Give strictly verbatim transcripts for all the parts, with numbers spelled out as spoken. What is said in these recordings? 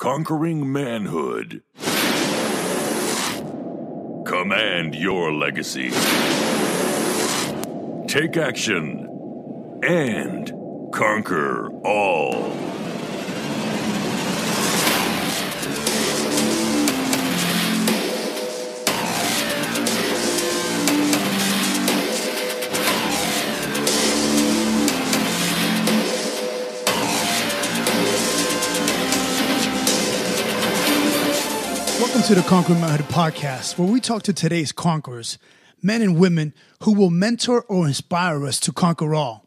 Conquering Manhood. Command your legacy. Take action. And conquer all. Welcome to the Conquering Manhood Podcast, where we talk to today's conquerors, men and women who will mentor or inspire us to conquer all.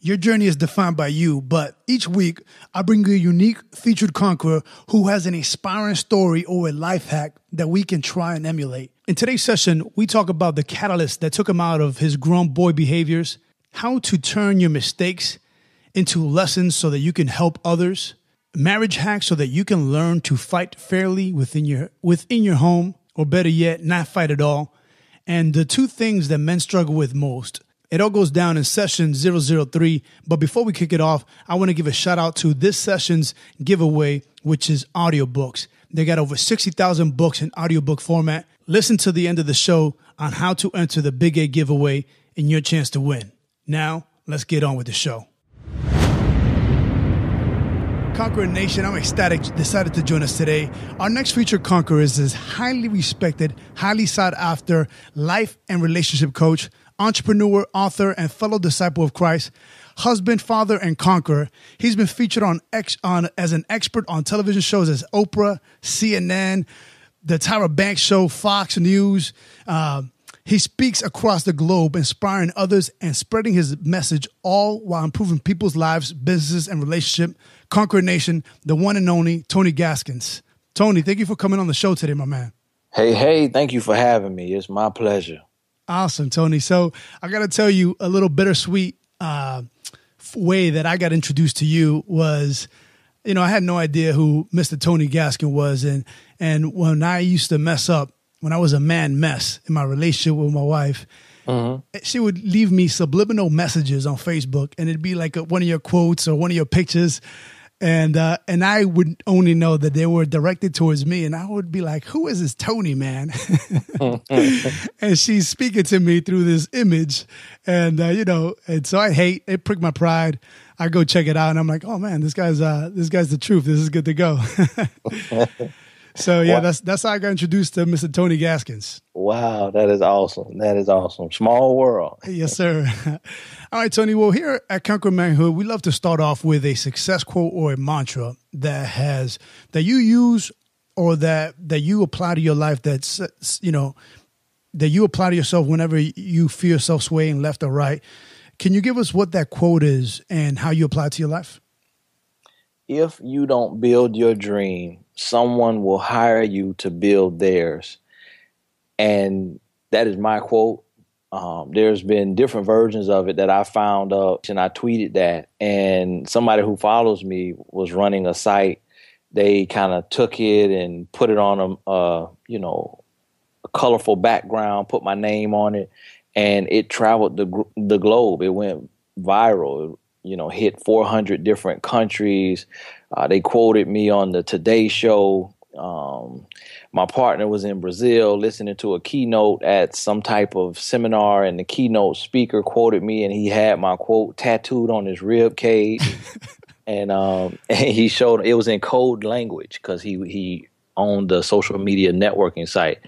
Your journey is defined by you, but each week I bring you a unique featured conqueror who has an inspiring story or a life hack that we can try and emulate. In today's session, we talk about the catalyst that took him out of his grown boy behaviors, how to turn your mistakes into lessons so that you can help others, marriage hacks so that you can learn to fight fairly within your within your home, or better yet, not fight at all, and the two things that men struggle with most. It all goes down in session zero zero three, but before we kick it off, I want to give a shout out to this session's giveaway, which is audiobooks. They got over sixty thousand books in audiobook format. Listen to the end of the show on how to enter the Big A giveaway and your chance to win. Now, let's get on with the show. Conqueror Nation, I'm ecstatic you decided to join us today. Our next featured conqueror is this highly respected, highly sought after life and relationship coach, entrepreneur, author, and fellow disciple of Christ, husband, father, and conqueror. He's been featured on, ex- on as an expert on television shows as Oprah, C N N, the Tyra Banks Show, Fox News. Uh, he speaks across the globe, inspiring others and spreading his message, all while improving people's lives, businesses, and relationship. Conqueror Nation, the one and only Tony Gaskins. Tony, thank you for coming on the show today, my man. Hey, hey, thank you for having me. It's my pleasure. Awesome, Tony. So I got to tell you, a little bittersweet uh, way that I got introduced to you was, you know, I had no idea who Mister Tony Gaskin was. And, and when I used to mess up, when I was a man mess in my relationship with my wife, mm-hmm. she would leave me subliminal messages on Facebook, and it'd be like a, one of your quotes or one of your pictures. And uh, and I would only know that they were directed towards me, and I would be like, who is this Tony, man? And she's speaking to me through this image. And, uh, you know, and so I hate, it pricked my pride. I go check it out, and I'm like, oh, man, this guy's uh, this guy's the truth. This is good to go. So, yeah, wow. that's that's how I got introduced to Mister Tony Gaskins. Wow, that is awesome. That is awesome. Small world. Yes, sir. All right, Tony. Well, here at Conquer Manhood, we love to start off with a success quote or a mantra that has that you use or that that you apply to your life. That's, you know, that you apply to yourself whenever you feel yourself swaying left or right. Can you give us what that quote is and how you apply it to your life? If you don't build your dream, someone will hire you to build theirs. And that is my quote. Um, there's been different versions of it that I found up, and I tweeted that. And somebody who follows me was running a site. They kind of took it and put it on a, uh, you know, a colorful background, put my name on it, and it traveled the the globe. It went viral. It, you know, hit four hundred different countries. Uh, they quoted me on the Today Show. Um, my partner was in Brazil listening to a keynote at some type of seminar, and the keynote speaker quoted me, and he had my quote tattooed on his rib cage. and, um, and he showed, it was in code language because he, he owned a social media networking site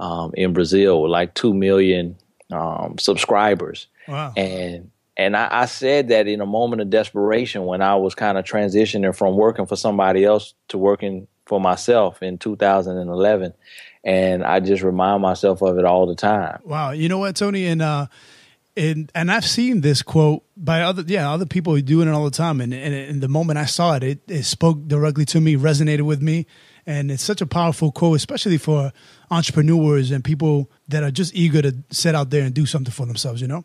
um, in Brazil with like two million um, subscribers. Wow. And And I, I said that in a moment of desperation when I was kind of transitioning from working for somebody else to working for myself in two thousand eleven. And I just remind myself of it all the time. Wow. You know what, Tony? And uh, and, and I've seen this quote by other, yeah, other people doing it all the time. And, and, and the moment I saw it, it, it spoke directly to me, resonated with me. And it's such a powerful quote, especially for entrepreneurs and people that are just eager to set out there and do something for themselves, you know?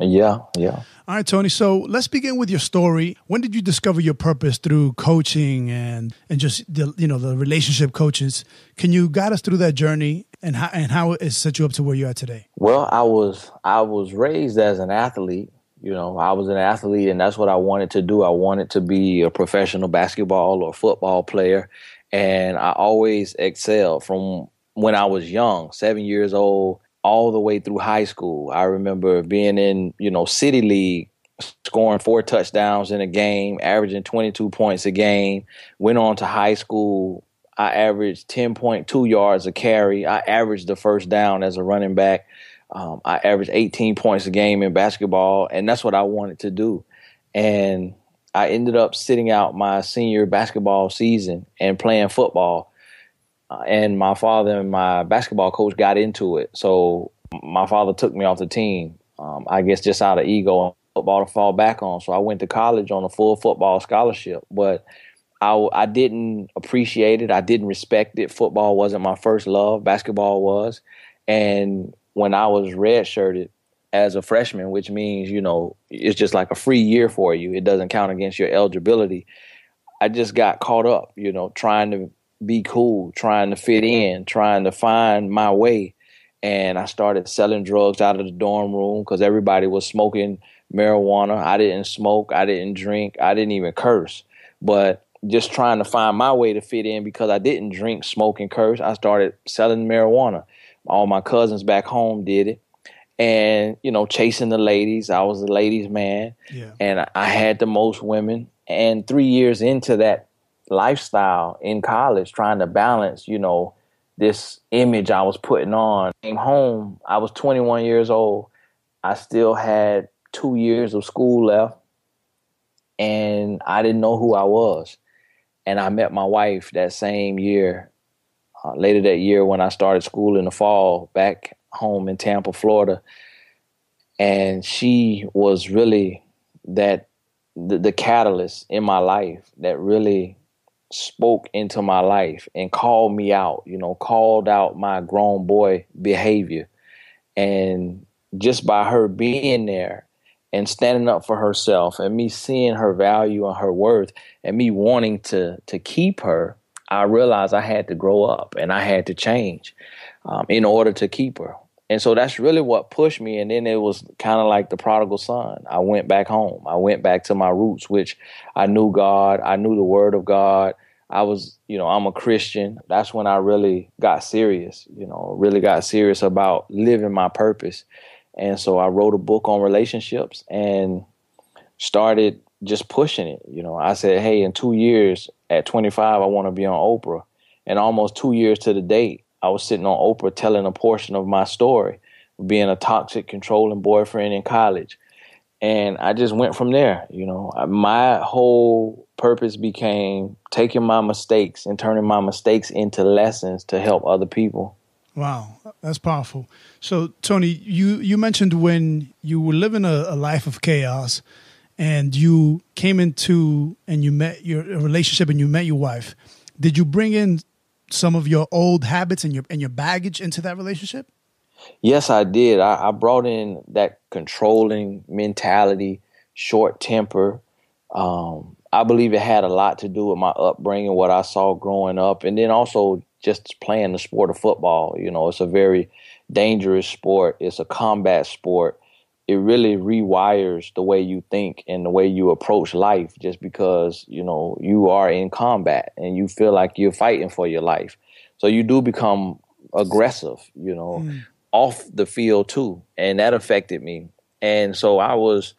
Yeah, yeah. All right, Tony. So let's begin with your story. When did you discover your purpose through coaching and and just the, you know, the relationship coaches? Can you guide us through that journey and how and how it set you up to where you are today? Well, I was I was raised as an athlete. You know, I was an athlete, and that's what I wanted to do. I wanted to be a professional basketball or football player, and I always excelled from when I was young, seven years old, all the way through high school. I remember being in, you know, City League, scoring four touchdowns in a game, averaging twenty-two points a game. Went on to high school. I averaged ten point two yards a carry. I averaged the first down as a running back. Um, I averaged eighteen points a game in basketball, and that's what I wanted to do. And I ended up sitting out my senior basketball season and playing football. Uh, and my father and my basketball coach got into it. So my father took me off the team, um, I guess just out of ego, football to fall back on. So I went to college on a full football scholarship, but I, I didn't appreciate it. I didn't respect it. Football wasn't my first love. Basketball was. And when I was redshirted as a freshman, which means, you know, it's just like a free year for you. It doesn't count against your eligibility. I just got caught up, you know, trying to be cool, trying to fit in, trying to find my way. And I started selling drugs out of the dorm room because everybody was smoking marijuana. I didn't smoke. I didn't drink. I didn't even curse. But just trying to find my way to fit in because I didn't drink, smoke, and curse, I started selling marijuana. All my cousins back home did it. And, you know, chasing the ladies. I was a ladies' man. Yeah. And I had the most women. And three years into that lifestyle in college, trying to balance, you know, this image I was putting on. Came home. I was twenty-one years old. I still had two years of school left. And I didn't know who I was. And I met my wife that same year, uh, later that year when I started school in the fall back home in Tampa, Florida. And she was really that the, the catalyst in my life that really spoke into my life and called me out, you know, called out my grown boy behavior. And just by her being there and standing up for herself and me seeing her value and her worth and me wanting to to keep her, I realized I had to grow up and I had to change um, in order to keep her. And so that's really what pushed me. And then it was kind of like the prodigal son. I went back home. I went back to my roots, which I knew God. I knew the word of God. I was, you know, I'm a Christian. That's when I really got serious, you know, really got serious about living my purpose. And so I wrote a book on relationships and started just pushing it. You know, I said, hey, in two years at twenty-five, I want to be on Oprah. And almost two years to the date, I was sitting on Oprah telling a portion of my story, being a toxic, controlling boyfriend in college. And I just went from there. You know, my whole purpose became taking my mistakes and turning my mistakes into lessons to help other people. Wow, that's powerful. So, Tony, you, you mentioned when you were living a, a life of chaos and you came into and you met your relationship and you met your wife, did you bring in some of your old habits and your and your baggage into that relationship? Yes, I did. I, I brought in that controlling mentality, short temper. Um, I believe it had a lot to do with my upbringing, what I saw growing up, and then also just playing the sport of football. You know, it's a very dangerous sport. It's a combat sport. It really rewires the way you think and the way you approach life just because, you know, you are in combat and you feel like you're fighting for your life. So you do become aggressive, you know, mm. off the field too. And that affected me. And so I was,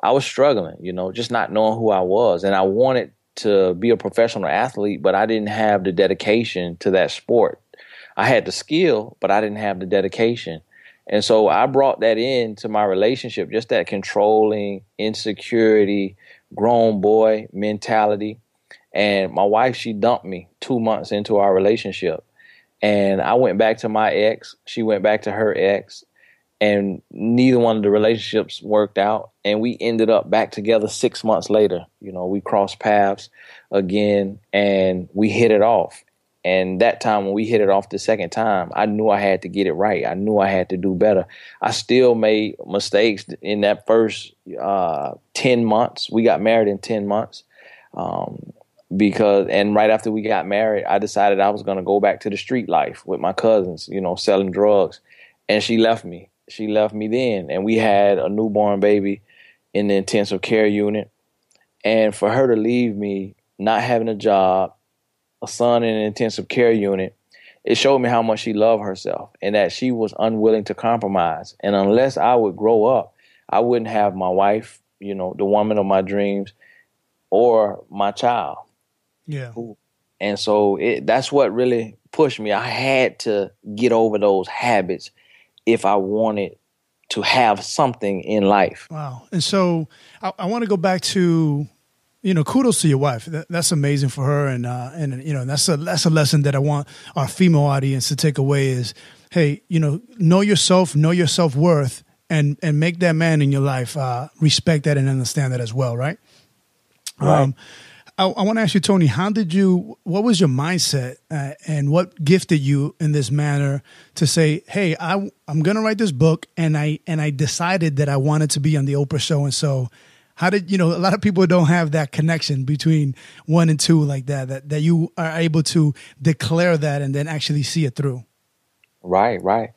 I was struggling, you know, just not knowing who I was. And I wanted to be a professional athlete, but I didn't have the dedication to that sport. I had the skill, but I didn't have the dedication. And so I brought that into my relationship, just that controlling, insecurity, grown boy mentality. And my wife, she dumped me two months into our relationship. And I went back to my ex. She went back to her ex. And neither one of the relationships worked out. And we ended up back together six months later. You know, we crossed paths again and we hit it off. And that time when we hit it off the second time, I knew I had to get it right. I knew I had to do better. I still made mistakes in that first uh, ten months. We got married in ten months um, because, and right after we got married, I decided I was going to go back to the street life with my cousins, you know, selling drugs. And she left me. She left me then. And we had a newborn baby in the intensive care unit. And for her to leave me, not having a job, a son in an intensive care unit, it showed me how much she loved herself and that she was unwilling to compromise. And unless I would grow up, I wouldn't have my wife, you know, the woman of my dreams, or my child. Yeah. And so it, that's what really pushed me. I had to get over those habits if I wanted to have something in life. Wow. And so I, I want to go back to, you know, kudos to your wife. That, that's amazing for her. And, uh, and you know, that's a, that's a lesson that I want our female audience to take away is, hey, you know, know yourself, know your self-worth, and, and make that man in your life uh, respect that and understand that as well, right? Right. Um, I, I want to ask you, Tony, how did you, what was your mindset uh, and what gifted you in this manner to say, hey, I, I'm going to write this book, and I, and I decided that I wanted to be on the Oprah show. And so how did, you know, a lot of people don't have that connection between one and two like that, that, that you are able to declare that and then actually see it through. Right, right.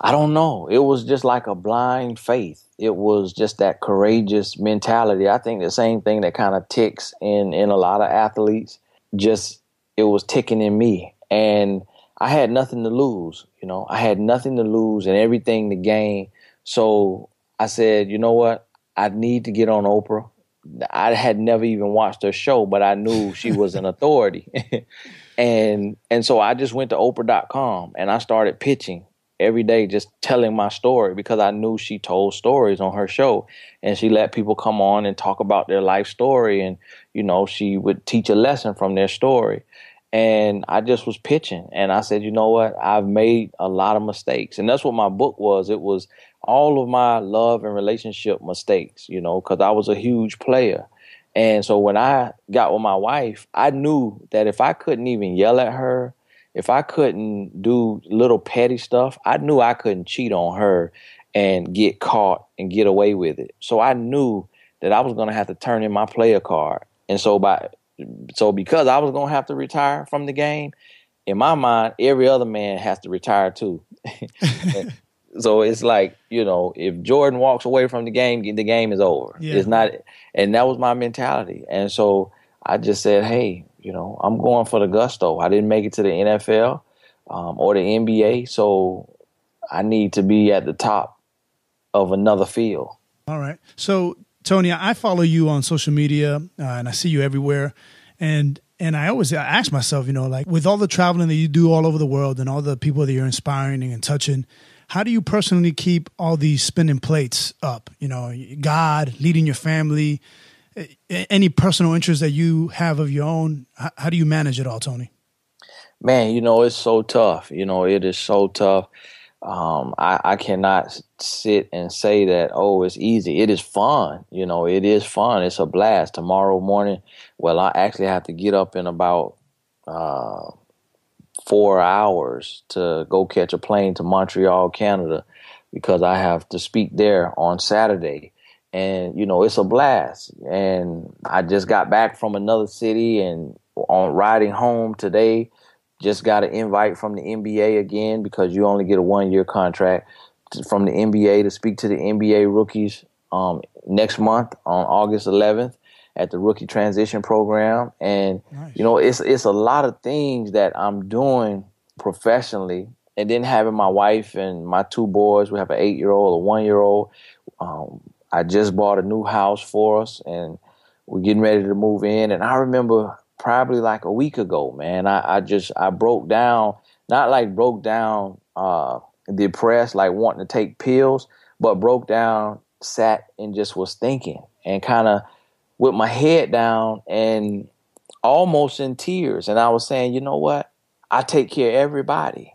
I don't know. It was just like a blind faith. It was just that courageous mentality. I think the same thing that kind of ticks in, in a lot of athletes, just it was ticking in me. And I had nothing to lose. You know, I had nothing to lose and everything to gain. So I said, you know what? I need to get on Oprah. I had never even watched her show, but I knew she was an authority. and and so I just went to Oprah dot com and I started pitching every day, just telling my story, because I knew she told stories on her show, and she let people come on and talk about their life story. And, you know, she would teach a lesson from their story. And I just was pitching, and I said, you know what? I've made a lot of mistakes. And that's what my book was. It was all of my love and relationship mistakes, you know, because I was a huge player. And so when I got with my wife, I knew that if I couldn't even yell at her, if I couldn't do little petty stuff, I knew I couldn't cheat on her and get caught and get away with it. So I knew that I was going to have to turn in my player card. And so by so because I was going to have to retire from the game, in my mind, every other man has to retire too. So it's like, you know, if Jordan walks away from the game, the game is over. Yeah. It's not, and that was my mentality. And so I just said, hey, you know, I'm going for the gusto. I didn't make it to the N F L um, or the N B A, so I need to be at the top of another field. All right. So, Tony, I follow you on social media, uh, and I see you everywhere. And and I always ask myself, you know, like with all the traveling that you do all over the world and all the people that you're inspiring and touching, how do you personally keep all these spinning plates up? You know, God, leading your family, any personal interests that you have of your own, how do you manage it all, Tony? Man, you know, it's so tough. You know, it is so tough. Um, I, I cannot sit and say that, oh, it's easy. It is fun. You know, it is fun. It's a blast. Tomorrow morning, well, I actually have to get up in about uh, four hours to go catch a plane to Montreal, Canada, because I have to speak there on Saturday. And, you know, it's a blast. And I just got back from another city, and on riding home today, just got an invite from the N B A again, because you only get a one-year contract to, from the N B A to speak to the N B A rookies um, next month on August eleventh at the Rookie Transition Program. And, nice. You know, it's it's a lot of things that I'm doing professionally. And then having my wife and my two boys, we have an eight-year-old, a one-year-old, um, I just bought a new house for us, and we're getting ready to move in. And I remember probably like a week ago, man, I, I just, I broke down, not like broke down uh, depressed, like wanting to take pills, but broke down, sat and just was thinking and kind of with my head down and almost in tears. And I was saying, you know what? I take care of everybody,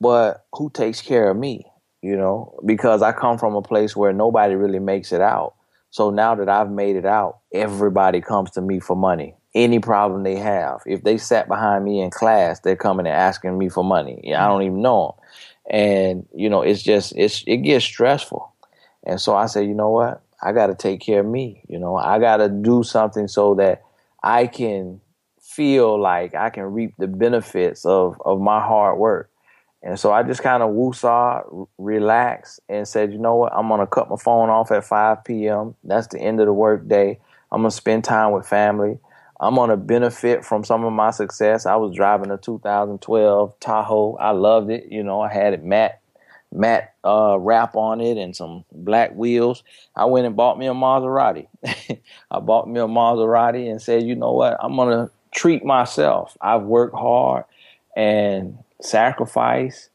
but who takes care of me? You know, because I come from a place where nobody really makes it out. So now that I've made it out, everybody comes to me for money. Any problem they have. If they sat behind me in class, they're coming and asking me for money. I don't even know them. And, you know, it's just, it's it gets stressful. And so I said, you know what? I got to take care of me. You know, I got to do something so that I can feel like I can reap the benefits of, of my hard work. And so I just kind of woosah, relaxed, and said, you know what, I'm going to cut my phone off at five p.m. That's the end of the work day. I'm going to spend time with family. I'm going to benefit from some of my success. I was driving a two thousand twelve Tahoe. I loved it. You know, I had it matte, matte uh, wrap on it and some black wheels. I went and bought me a Maserati. I bought me a Maserati and said, you know what, I'm going to treat myself. I've worked hard and sacrifice.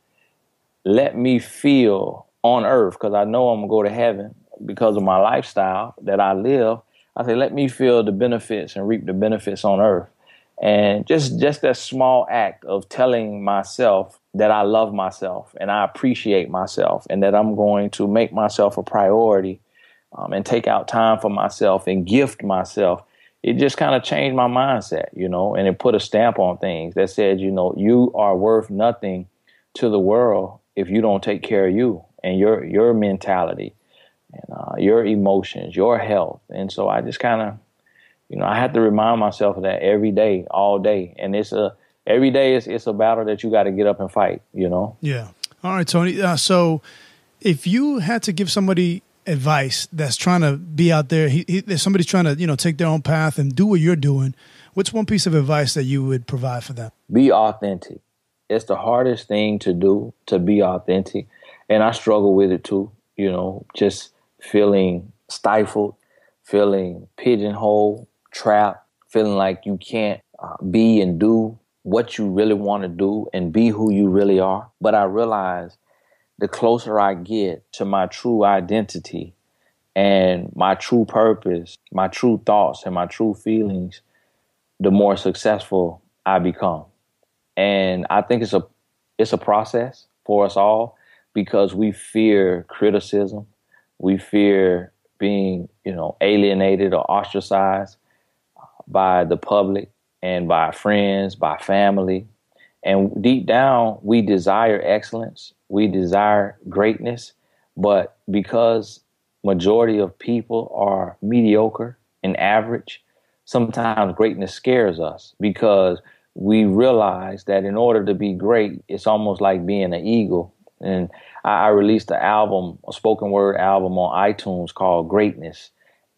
Let me feel on earth, because I know I'm going to go to heaven because of my lifestyle that I live. I say, let me feel the benefits and reap the benefits on earth. And just just that small act of telling myself that I love myself and I appreciate myself and that I'm going to make myself a priority um, and take out time for myself and gift myself. It just kind of changed my mindset, you know, and it put a stamp on things that said, you know, you are worth nothing to the world if you don't take care of you and your your mentality. And, uh, your emotions, your health. And so I just kind of, you know, I have to remind myself of that every day, all day. And it's a, every day it's, it's a battle that you got to get up and fight, you know? Yeah. All right, Tony. Uh, so if you had to give somebody advice that's trying to be out there, he, he, if somebody's trying to, you know, take their own path and do what you're doing, what's one piece of advice that you would provide for them? Be authentic. It's the hardest thing to do, to be authentic. And I struggle with it too, you know, just feeling stifled, feeling pigeonholed, trapped, feeling like you can't uh, be and do what you really want to do and be who you really are. But I realize the closer I get to my true identity and my true purpose, my true thoughts and my true feelings, the more successful I become. And I think it's a it's a process for us all, because we fear criticism. We fear being, you know, alienated or ostracized by the public and by friends, by family. And deep down, we desire excellence. We desire greatness. But because majority of people are mediocre and average, sometimes greatness scares us, because we realize that in order to be great, it's almost like being an eagle. And I released an album, a spoken word album on iTunes called Greatness.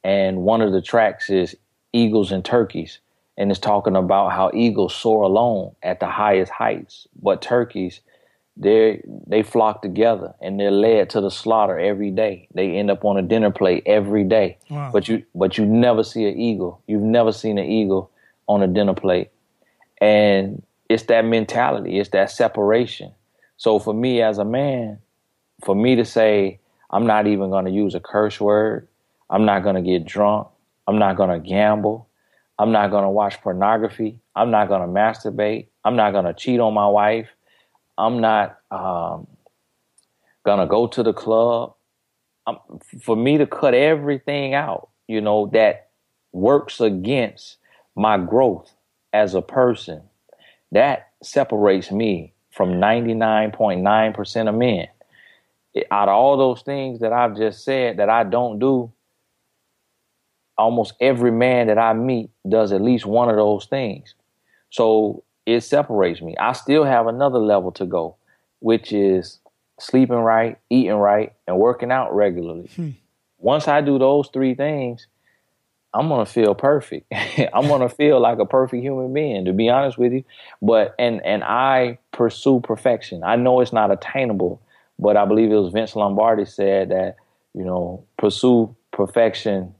And one of the tracks is Eagles and Turkeys. And it's talking about how eagles soar alone at the highest heights. But turkeys, they they flock together and they're led to the slaughter every day. They end up on a dinner plate every day. Wow. But you but you never see an eagle. You've never seen an eagle on a dinner plate. And it's that mentality. It's that separation. So for me as a man, for me to say, I'm not even going to use a curse word. I'm not going to get drunk. I'm not going to gamble. I'm not going to watch pornography. I'm not going to masturbate. I'm not going to cheat on my wife. I'm not um, going to go to the club. I'm, for me to cut everything out, you know, that works against my growth as a person, that separates me from ninety-nine point nine percent of men. Out of all those things that I've just said that I don't do, almost every man that I meet does at least one of those things. So it separates me. I still have another level to go, which is sleeping right, eating right, and working out regularly. Hmm. Once I do those three things, I'm going to feel perfect. I'm going to feel like a perfect human being, to be honest with you. But and and I pursue perfection. I know it's not attainable, but I believe it was Vince Lombardi said that, you know, pursue perfection,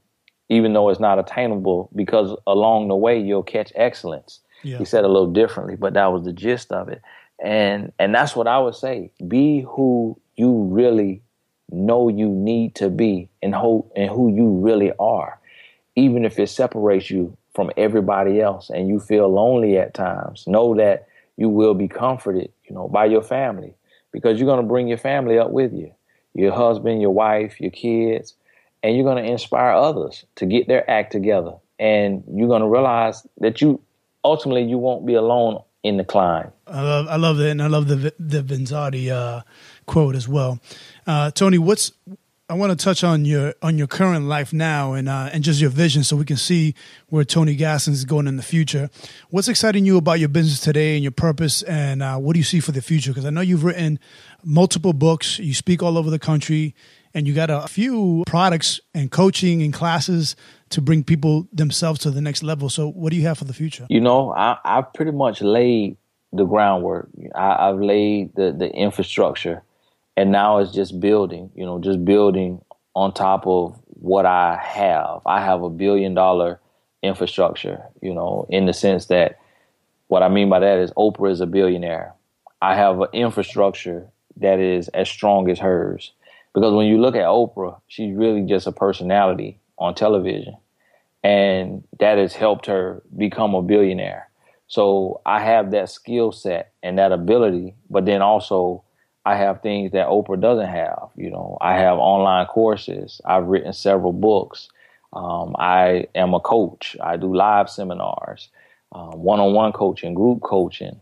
even though it's not attainable, because along the way you'll catch excellence. Yeah. He said a little differently, but that was the gist of it. And and that's what I would say. Be who you really know you need to be and who, and who you really are. Even if it separates you from everybody else and you feel lonely at times, know that you will be comforted, you know, by your family, because you're going to bring your family up with you, your husband, your wife, your kids, and you're going to inspire others to get their act together. And you're going to realize that you ultimately you won't be alone in the climb. I love, I love that. And I love the, the Vanzotti, uh quote as well. Uh, Tony, what's I want to touch on your on your current life now and uh, and just your vision, so we can see where Tony Gaskins is going in the future. What's exciting you about your business today and your purpose, and uh, what do you see for the future? Because I know you've written multiple books, you speak all over the country, and you got a few products and coaching and classes to bring people themselves to the next level. So what do you have for the future? You know, I, I pretty much laid the groundwork. I, I've laid the, the infrastructure. And now it's just building, you know, just building on top of what I have. I have a billion dollar infrastructure, you know, in the sense that what I mean by that is Oprah is a billionaire. I have an infrastructure that is as strong as hers. Because when you look at Oprah, she's really just a personality on television. And that has helped her become a billionaire. So I have that skill set and that ability, but then also I have things that Oprah doesn't have. You know, I have online courses. I've written several books. Um, I am a coach. I do live seminars, uh, one-on-one coaching, group coaching.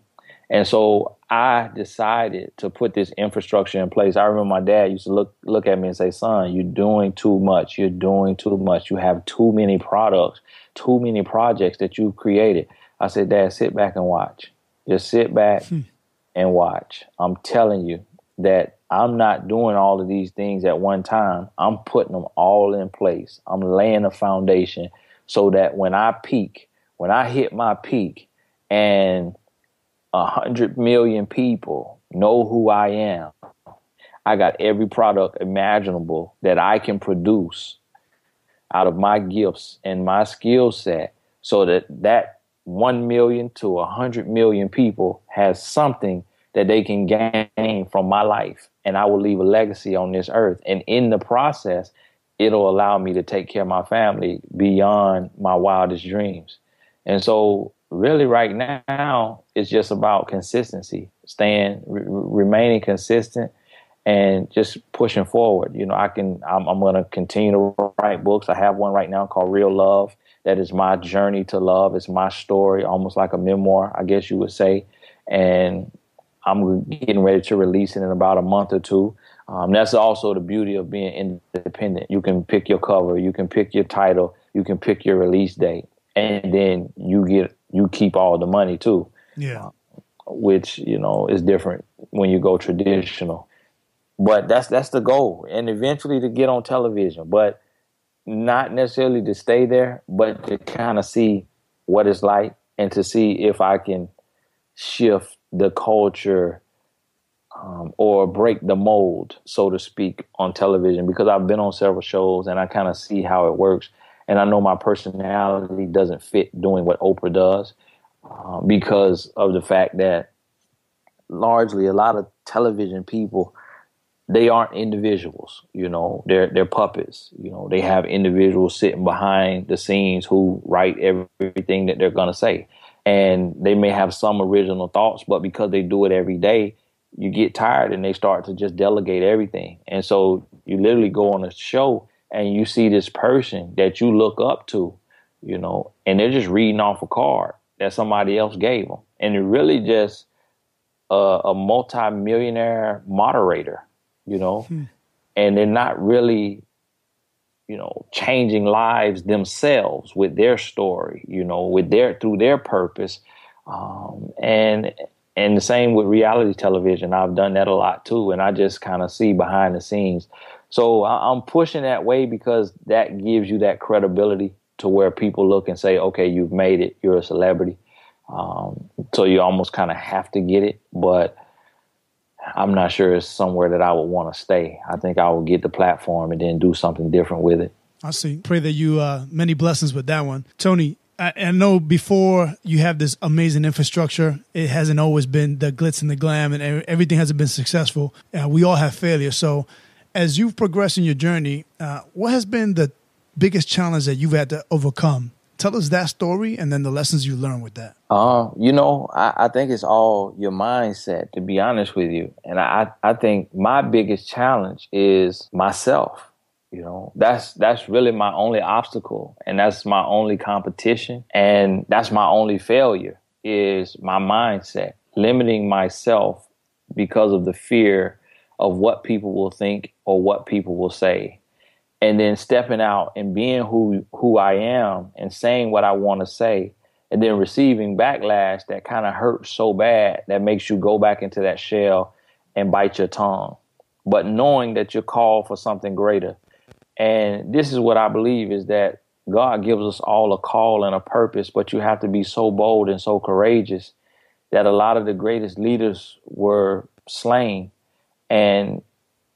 And so I decided to put this infrastructure in place. I remember my dad used to look, look at me and say, son, you're doing too much. You're doing too much. You have too many products, too many projects that you've created. I said, Dad, sit back and watch. Just sit back hmm. and watch. I'm telling you that I'm not doing all of these things at one time. I'm putting them all in place. I'm laying a foundation so that when I peak, when I hit my peak and a hundred million people know who I am, I got every product imaginable that I can produce out of my gifts and my skill set so that that one million to a hundred million people has something that they can gain from my life, and I will leave a legacy on this earth. And in the process, it'll allow me to take care of my family beyond my wildest dreams. And so really right now, it's just about consistency, staying, re- remaining consistent and just pushing forward. You know, I can, I'm, I'm going to continue to write books. I have one right now called Real Love. That is my journey to love. It's my story, almost like a memoir, I guess you would say. And I'm getting ready to release it in about a month or two. Um, that's also the beauty of being independent. You can pick your cover, you can pick your title, you can pick your release date, and then you get you keep all the money too. Yeah, uh, which you know is different when you go traditional. But that's that's the goal, and eventually to get on television, but not necessarily to stay there, but to kind of see what it's like and to see if I can shift the culture um, or break the mold, so to speak, on television, because I've been on several shows and I kind of see how it works. And I know my personality doesn't fit doing what Oprah does uh, because of the fact that largely a lot of television people, they aren't individuals, you know, they're, they're puppets. You know, they have individuals sitting behind the scenes who write everything that they're going to say. And they may have some original thoughts, but because they do it every day, you get tired and they start to just delegate everything. And so you literally go on a show and you see this person that you look up to, you know, and they're just reading off a card that somebody else gave them. And they're really just a, a multi-millionaire moderator, you know, hmm. and they're not really, you know, changing lives themselves with their story, you know, with their, through their purpose. Um, and, and the same with reality television. I've done that a lot too. And I just kind of see behind the scenes. So I, I'm pushing that way because that gives you that credibility to where people look and say, okay, you've made it, you're a celebrity. Um, so you almost kind of have to get it, but I'm not sure it's somewhere that I would want to stay. I think I would get the platform and then do something different with it. I see. Pray that you, uh, many blessings with that one. Tony, I, I know before you have this amazing infrastructure, it hasn't always been the glitz and the glam and everything hasn't been successful. Uh, we all have failure. So as you've progressed in your journey, uh, what has been the biggest challenge that you've had to overcome? Tell us that story and then the lessons you learned with that. Uh, you know, I, I think it's all your mindset, to be honest with you. And I, I think my biggest challenge is myself. You know, that's that's really my only obstacle. And that's my only competition. And that's my only failure is my mindset, limiting myself because of the fear of what people will think or what people will say. And then stepping out and being who who I am and saying what I want to say, and then receiving backlash that kind of hurts so bad that makes you go back into that shell and bite your tongue. But knowing that you're called for something greater. And this is what I believe, is that God gives us all a call and a purpose, but you have to be so bold and so courageous that a lot of the greatest leaders were slain. And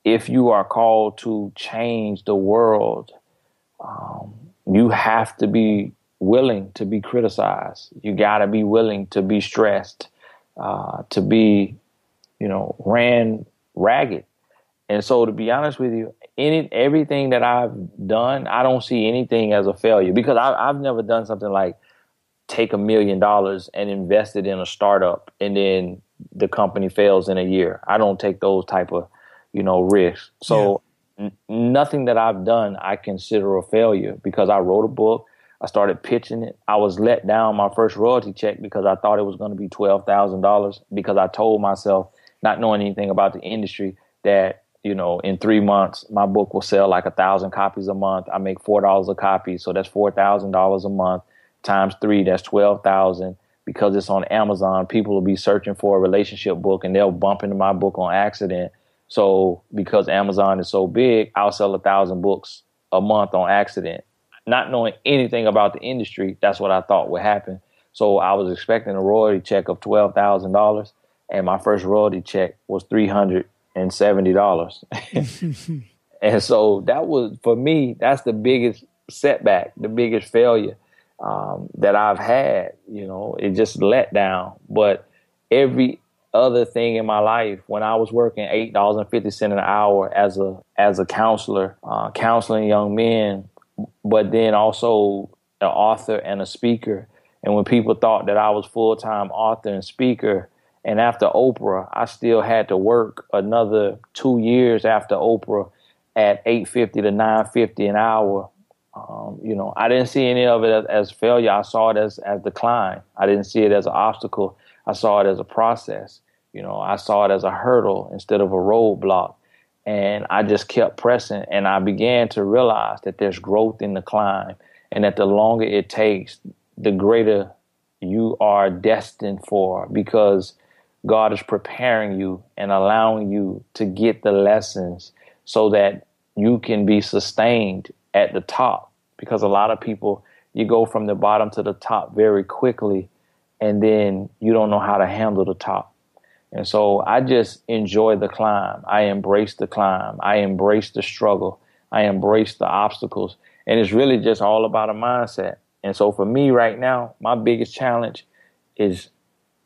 if you are called to change the world, um, you have to be willing to be criticized. You got to be willing to be stressed, uh, to be, you know, ran ragged. And so, to be honest with you, any everything that I've done, I don't see anything as a failure, because I, I've never done something like take a million dollars and invest it in a startup and then the company fails in a year. I don't take those type of, you know, risks. So yeah. n- nothing that I've done I consider a failure, because I wrote a book. I started pitching it. I was let down my first royalty check because I thought it was going to be twelve thousand dollars, because I told myself, not knowing anything about the industry, that, you know, in three months, my book will sell like a thousand copies a month. I make four dollars a copy. So that's four thousand dollars a month times three. That's twelve thousand. Because it's on Amazon, people will be searching for a relationship book and they'll bump into my book on accident. So because Amazon is so big, I'll sell a thousand books a month on accident. Not knowing anything about the industry, that's what I thought would happen. So I was expecting a royalty check of twelve thousand dollars, and my first royalty check was three hundred seventy dollars. And so that was, for me, that's the biggest setback, the biggest failure um, that I've had. You know, it just let down. But every other thing in my life, when I was working eight dollars and fifty cents an hour as a, as a counselor, uh, counseling young men, but then also an author and a speaker. And when people thought that I was full-time author and speaker, and after Oprah, I still had to work another two years after Oprah at eight fifty to nine fifty an hour. Um, you know, I didn't see any of it as, as failure. I saw it as, as decline. I didn't see it as an obstacle. I saw it as a process. You know, I saw it as a hurdle instead of a roadblock. And I just kept pressing, and I began to realize that there's growth in the climb, and that the longer it takes, the greater you are destined for, because God is preparing you and allowing you to get the lessons so that you can be sustained at the top. Because a lot of people, you go from the bottom to the top very quickly, and then you don't know how to handle the top. And so I just enjoy the climb. I embrace the climb. I embrace the struggle. I embrace the obstacles. And it's really just all about a mindset. And so for me right now, my biggest challenge is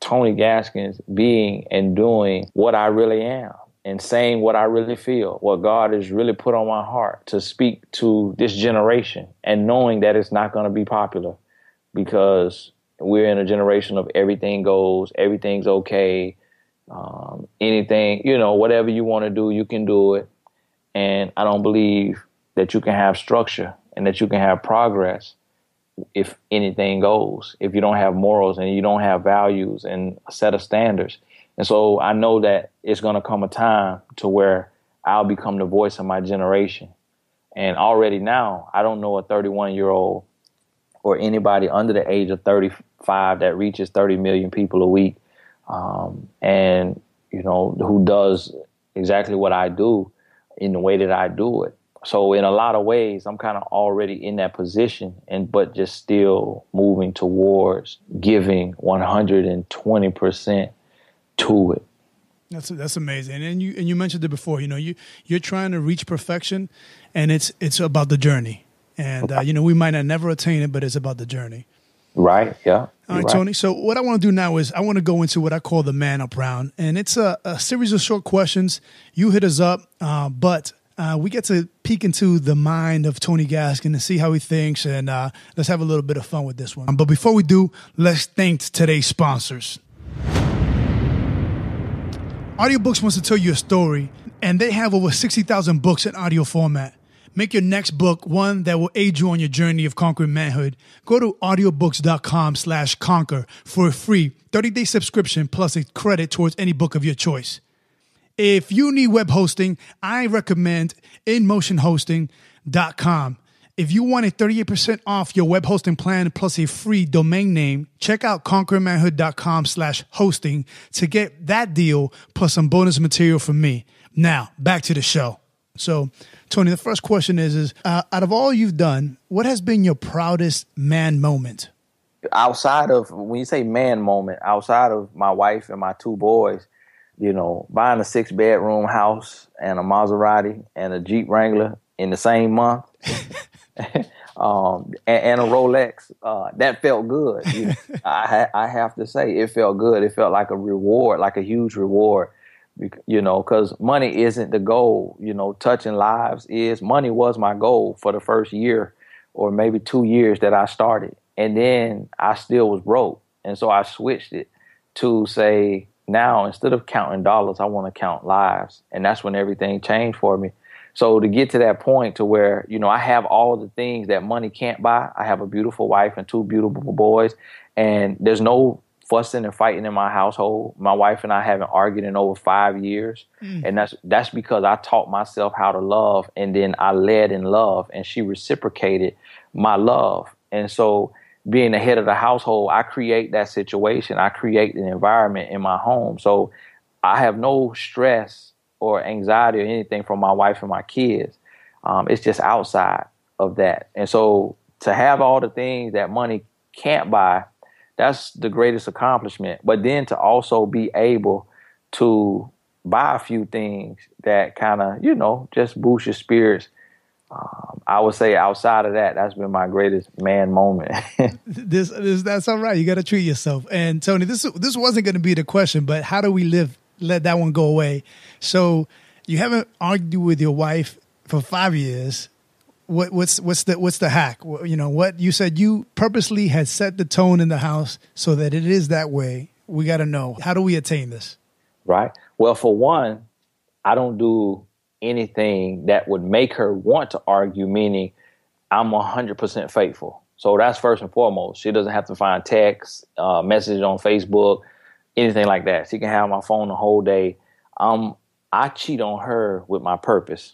Tony Gaskins being and doing what I really am and saying what I really feel, what God has really put on my heart to speak to this generation, and knowing that it's not going to be popular, because we're in a generation of everything goes, everything's okay. Um, anything, you know, whatever you want to do, you can do it. And I don't believe that you can have structure and that you can have progress if anything goes, if you don't have morals and you don't have values and a set of standards. And so I know that it's going to come a time to where I'll become the voice of my generation. And already now, I don't know a thirty-one year old or anybody under the age of thirty-five that reaches thirty million people a week. Um, and, you know, who does exactly what I do in the way that I do it. So in a lot of ways, I'm kind of already in that position, and but just still moving towards giving one hundred twenty percent to it. That's that's amazing. And you and you mentioned it before, you know, you, you're trying to reach perfection, and it's it's about the journey. And, uh, you know, we might not never attain it, but it's about the journey. Right. Yeah. All right, right, Tony. So what I want to do now is I want to go into what I call the man up round. And it's a, a series of short questions. You hit us up, uh, but uh, we get to peek into the mind of Tony Gaskin and see how he thinks. And uh, let's have a little bit of fun with this one. But before we do, let's thank today's sponsors. Audiobooks wants to tell you a story, and they have over sixty thousand books in audio format. Make your next book one that will aid you on your journey of conquering manhood. Go to audiobooks.com slash conquer for a free thirty-day subscription plus a credit towards any book of your choice. If you need web hosting, I recommend in motion hosting dot com. If you want a thirty-eight percent off your web hosting plan plus a free domain name, check out conquering manhood dot com slash hosting to get that deal plus some bonus material from me. Now, back to the show. So, Tony, the first question is, is uh, out of all you've done, what has been your proudest man moment? Outside of, when you say man moment, outside of my wife and my two boys, you know, buying a six-bedroom house and a Maserati and a Jeep Wrangler in the same month. um, and, and a Rolex, uh, that felt good. You know, I, I have to say it felt good. It felt like a reward, like a huge reward, you know, because money isn't the goal. You know, touching lives is. Money was my goal for the first year or maybe two years that I started. And then I still was broke. And so I switched it to say, now, instead of counting dollars, I want to count lives. And that's when everything changed for me. So to get to that point to where, you know, I have all the things that money can't buy. I have a beautiful wife and two beautiful boys, and there's no fussing and fighting in my household. My wife and I haven't argued in over five years. Mm. And that's that's because I taught myself how to love, and then I led in love, and she reciprocated my love. And so being the head of the household, I create that situation. I create an environment in my home. So I have no stress or anxiety or anything from my wife and my kids. Um, it's just outside of that. And so to have all the things that money can't buy, that's the greatest accomplishment. But then to also be able to buy a few things that kind of, you know, just boost your spirits. Um, I would say outside of that, that's been my greatest man moment. this, this, that's all right. You got to treat yourself. And Tony, this, this wasn't going to be the question, but how do we live? Let that one go away. So you haven't argued with your wife for five years. What, what's what's the what's the hack? What, you know what you said. You purposely had set the tone in the house so that it is that way. We got to know, how do we attain this? Right. Well, for one, I don't do anything that would make her want to argue. Meaning, I'm one hundred percent faithful. So that's first and foremost. She doesn't have to find texts, uh, messages on Facebook, anything like that. She can have my phone the whole day. Um, I cheat on her with my purpose.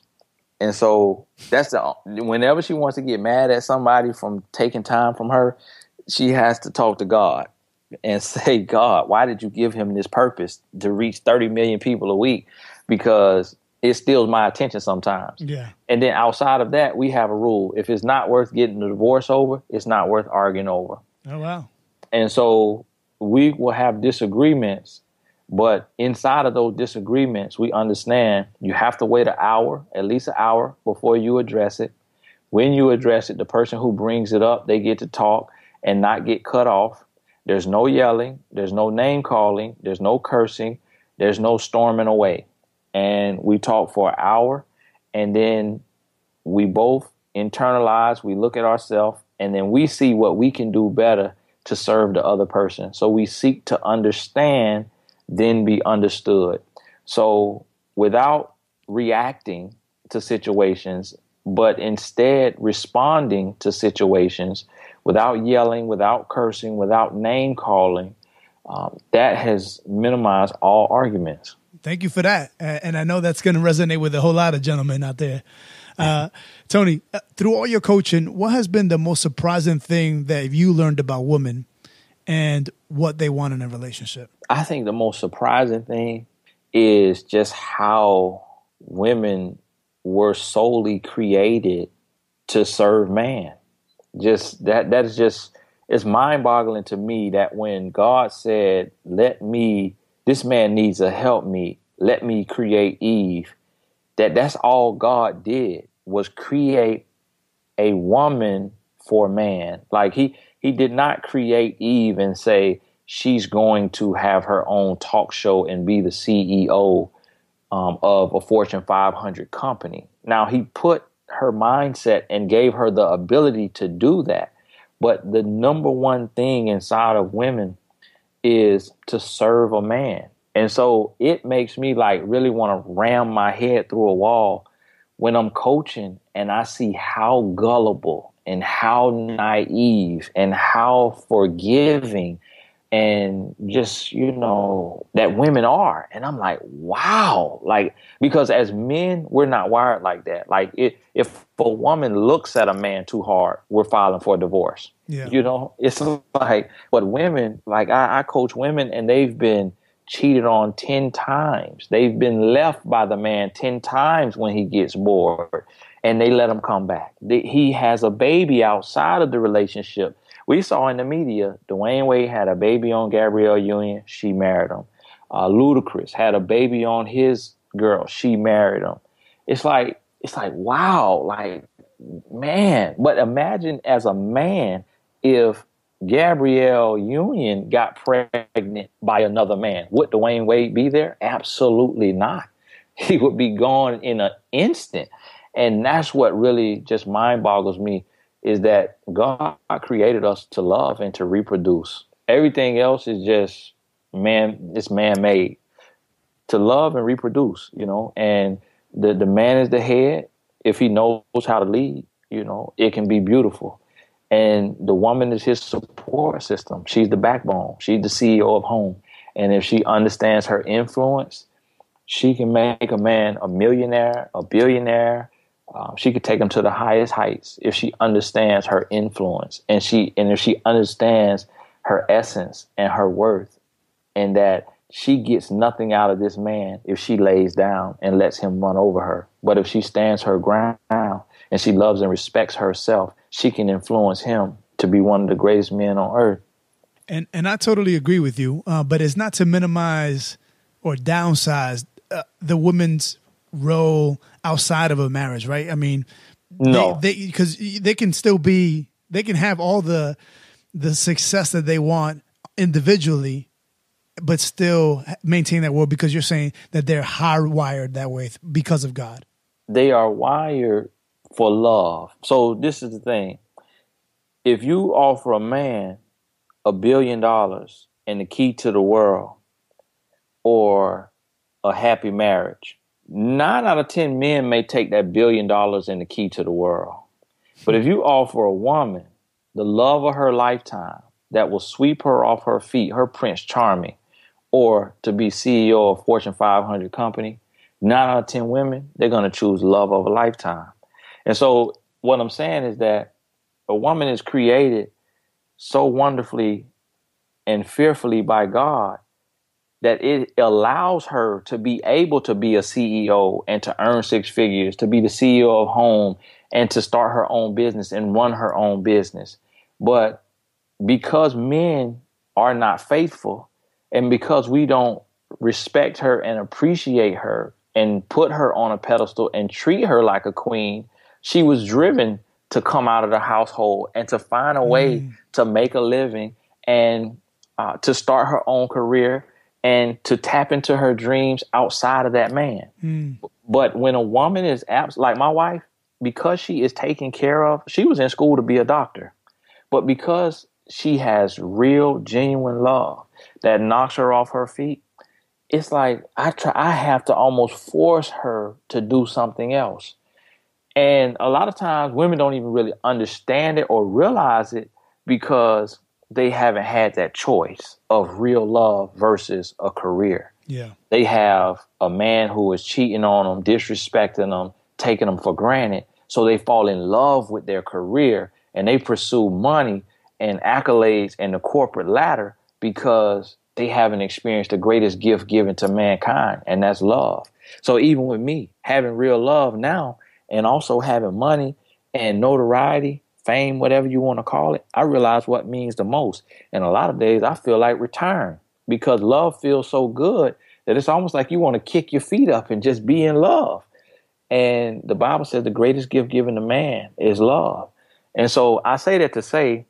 And so that's the, whenever she wants to get mad at somebody from taking time from her, she has to talk to God and say, God, why did you give him this purpose to reach thirty million people a week? Because it steals my attention sometimes. Yeah. And then outside of that, we have a rule. If it's not worth getting a divorce over, it's not worth arguing over. Oh, wow. And so we will have disagreements, but inside of those disagreements, we understand you have to wait an hour, at least an hour, before you address it. When you address it, the person who brings it up, they get to talk and not get cut off. There's no yelling. There's no name calling. There's no cursing. There's no storming away. And we talk for an hour, and then we both internalize. We look at ourselves, and then we see what we can do better to serve the other person. So we seek to understand, then be understood. So without reacting to situations, but instead responding to situations without yelling, without cursing, without name calling, um, that has minimized all arguments. Thank you for that. And I know that's going to resonate with a whole lot of gentlemen out there. Uh, Tony, through all your coaching, what has been the most surprising thing that you learned about women and what they want in a relationship? I think the most surprising thing is just how women were solely created to serve man. Just that, that is just, it's mind boggling to me that when God said, let me, this man needs to help me, let me create Eve, that that's all God did, was create a woman for man. Like he, he did not create Eve and say she's going to have her own talk show and be the C E O um, of a Fortune five hundred company. Now, he put her mindset and gave her the ability to do that. But the number one thing inside of women is to serve a man. And so it makes me like really want to ram my head through a wall when I'm coaching and I see how gullible and how naive and how forgiving and just, you know, that women are. And I'm like, wow. Like, because as men, we're not wired like that. Like, it, if a woman looks at a man too hard, we're filing for a divorce. Yeah. You know, it's like, but women, like I, I coach women, and they've been cheated on ten times. They've been left by the man ten times when he gets bored, and they let him come back. They, he has a baby outside of the relationship. We saw in the media, Dwayne Wade had a baby on Gabrielle Union. She married him. Uh, Ludacris had a baby on his girl. She married him. It's like, it's like, wow, like, man. But imagine as a man if Gabrielle Union got pregnant by another man. Would Dwayne Wade be there? Absolutely not. He would be gone in an instant. And that's what really just mind boggles me, is that God created us to love and to reproduce. Everything else is just man, it's man-made. To love and reproduce, you know, and the, the man is the head. If he knows how to lead, you know, it can be beautiful. And the woman is his support system. She's the backbone. She's the C E O of home. And if she understands her influence, she can make a man a millionaire, a billionaire. Uh, she could take him to the highest heights if she understands her influence, and she and if she understands her essence and her worth, and that she gets nothing out of this man if she lays down and lets him run over her. But if she stands her ground and she loves and respects herself, she can influence him to be one of the greatest men on earth. And and I totally agree with you, uh, but it's not to minimize or downsize uh, the woman's role outside of a marriage, right? I mean, no, because they, they, they can still be, they can have all the the success that they want individually, but still maintain that world, because you're saying that they're hardwired that way because of God. They are wired for love. So this is the thing. If you offer a man a billion dollars and the key to the world or a happy marriage, Nine out of ten men may take that billion dollars and the key to the world. But if you offer a woman the love of her lifetime that will sweep her off her feet, her Prince Charming, or to be C E O of Fortune five hundred company, nine out of ten women, they're going to choose love of a lifetime. And so what I'm saying is that a woman is created so wonderfully and fearfully by God that it allows her to be able to be a C E O and to earn six figures, to be the C E O of home, and to start her own business and run her own business. But because men are not faithful, and because we don't respect her and appreciate her and put her on a pedestal and treat her like a queen, she was driven to come out of the household and to find a way mm. to make a living and uh, to start her own career and to tap into her dreams outside of that man. Mm. But when a woman is abs- like my wife, because she is taken care of, she was in school to be a doctor. But because she has real, genuine love that knocks her off her feet, it's like I try, I have to almost force her to do something else. And a lot of times women don't even really understand it or realize it, because they haven't had that choice of real love versus a career. Yeah. They have a man who is cheating on them, disrespecting them, taking them for granted. So they fall in love with their career, and they pursue money and accolades and the corporate ladder, because they haven't experienced the greatest gift given to mankind, and that's love. So even with me, having real love now and also having money and notoriety, fame, whatever you want to call it, I realize what means the most. And a lot of days I feel like retiring, because love feels so good that it's almost like you want to kick your feet up and just be in love. And the Bible says the greatest gift given to man is love. And so I say that to say,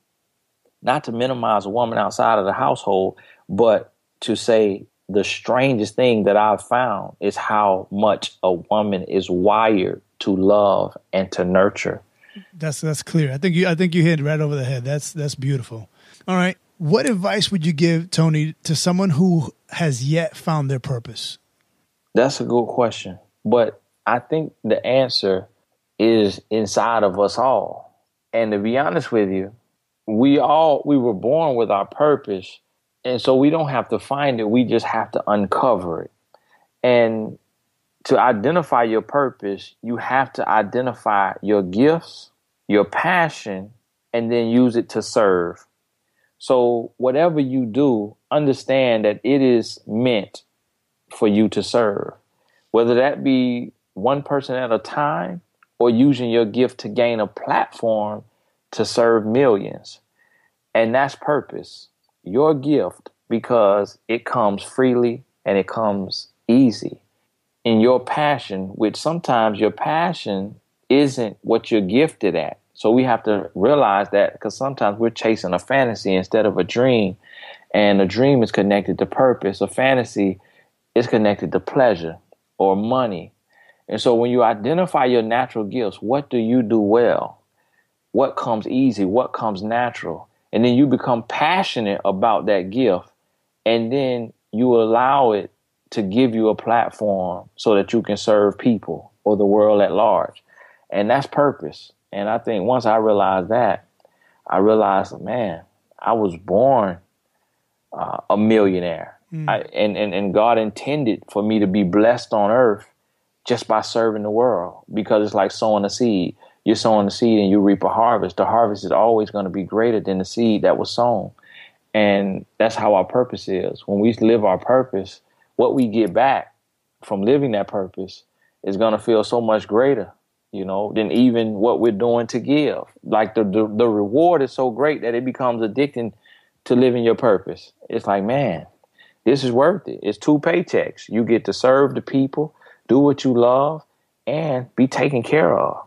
not to minimize a woman outside of the household, but to say the strangest thing that I've found is how much a woman is wired to love and to nurture. That's that's clear. I think you I think you hit right over the head. That's that's beautiful. All right. What advice would you give, Tony, to someone who has yet found their purpose? That's a good question. But I think the answer is inside of us all. And to be honest with you, we all we were born with our purpose, And so we don't have to find it. We just have to uncover it. And to identify your purpose, you have to identify your gifts, your passion, and then use it to serve. So whatever you do, understand that it is meant for you to serve, whether that be one person at a time or using your gift to gain a platform to serve millions. And that's purpose, your gift, because it comes freely and it comes easy. In your passion, which sometimes your passion isn't what you're gifted at. So we have to realize that, because sometimes we're chasing a fantasy instead of a dream. And a dream is connected to purpose. A fantasy is connected to pleasure or money. And so when you identify your natural gifts, what do you do well? What comes easy? What comes natural? And then you become passionate about that gift. And then you allow it to give you a platform so that you can serve people or the world at large. And that's purpose. And I think once I realized that, I realized, man, I was born uh, a millionaire. Mm. I, and, and, and God intended for me to be blessed on earth just by serving the world, because it's like sowing a seed. You're sowing a seed and you reap a harvest. The harvest is always going to be greater than the seed that was sown. And that's how our purpose is. When we live our purpose, what we get back from living that purpose is going to feel so much greater, you know, than even what we're doing to give. Like the, the the reward is so great that it becomes addicting to living your purpose. It's like, man, this is worth it. It's two paychecks. You get to serve the people, do what you love, and be taken care of.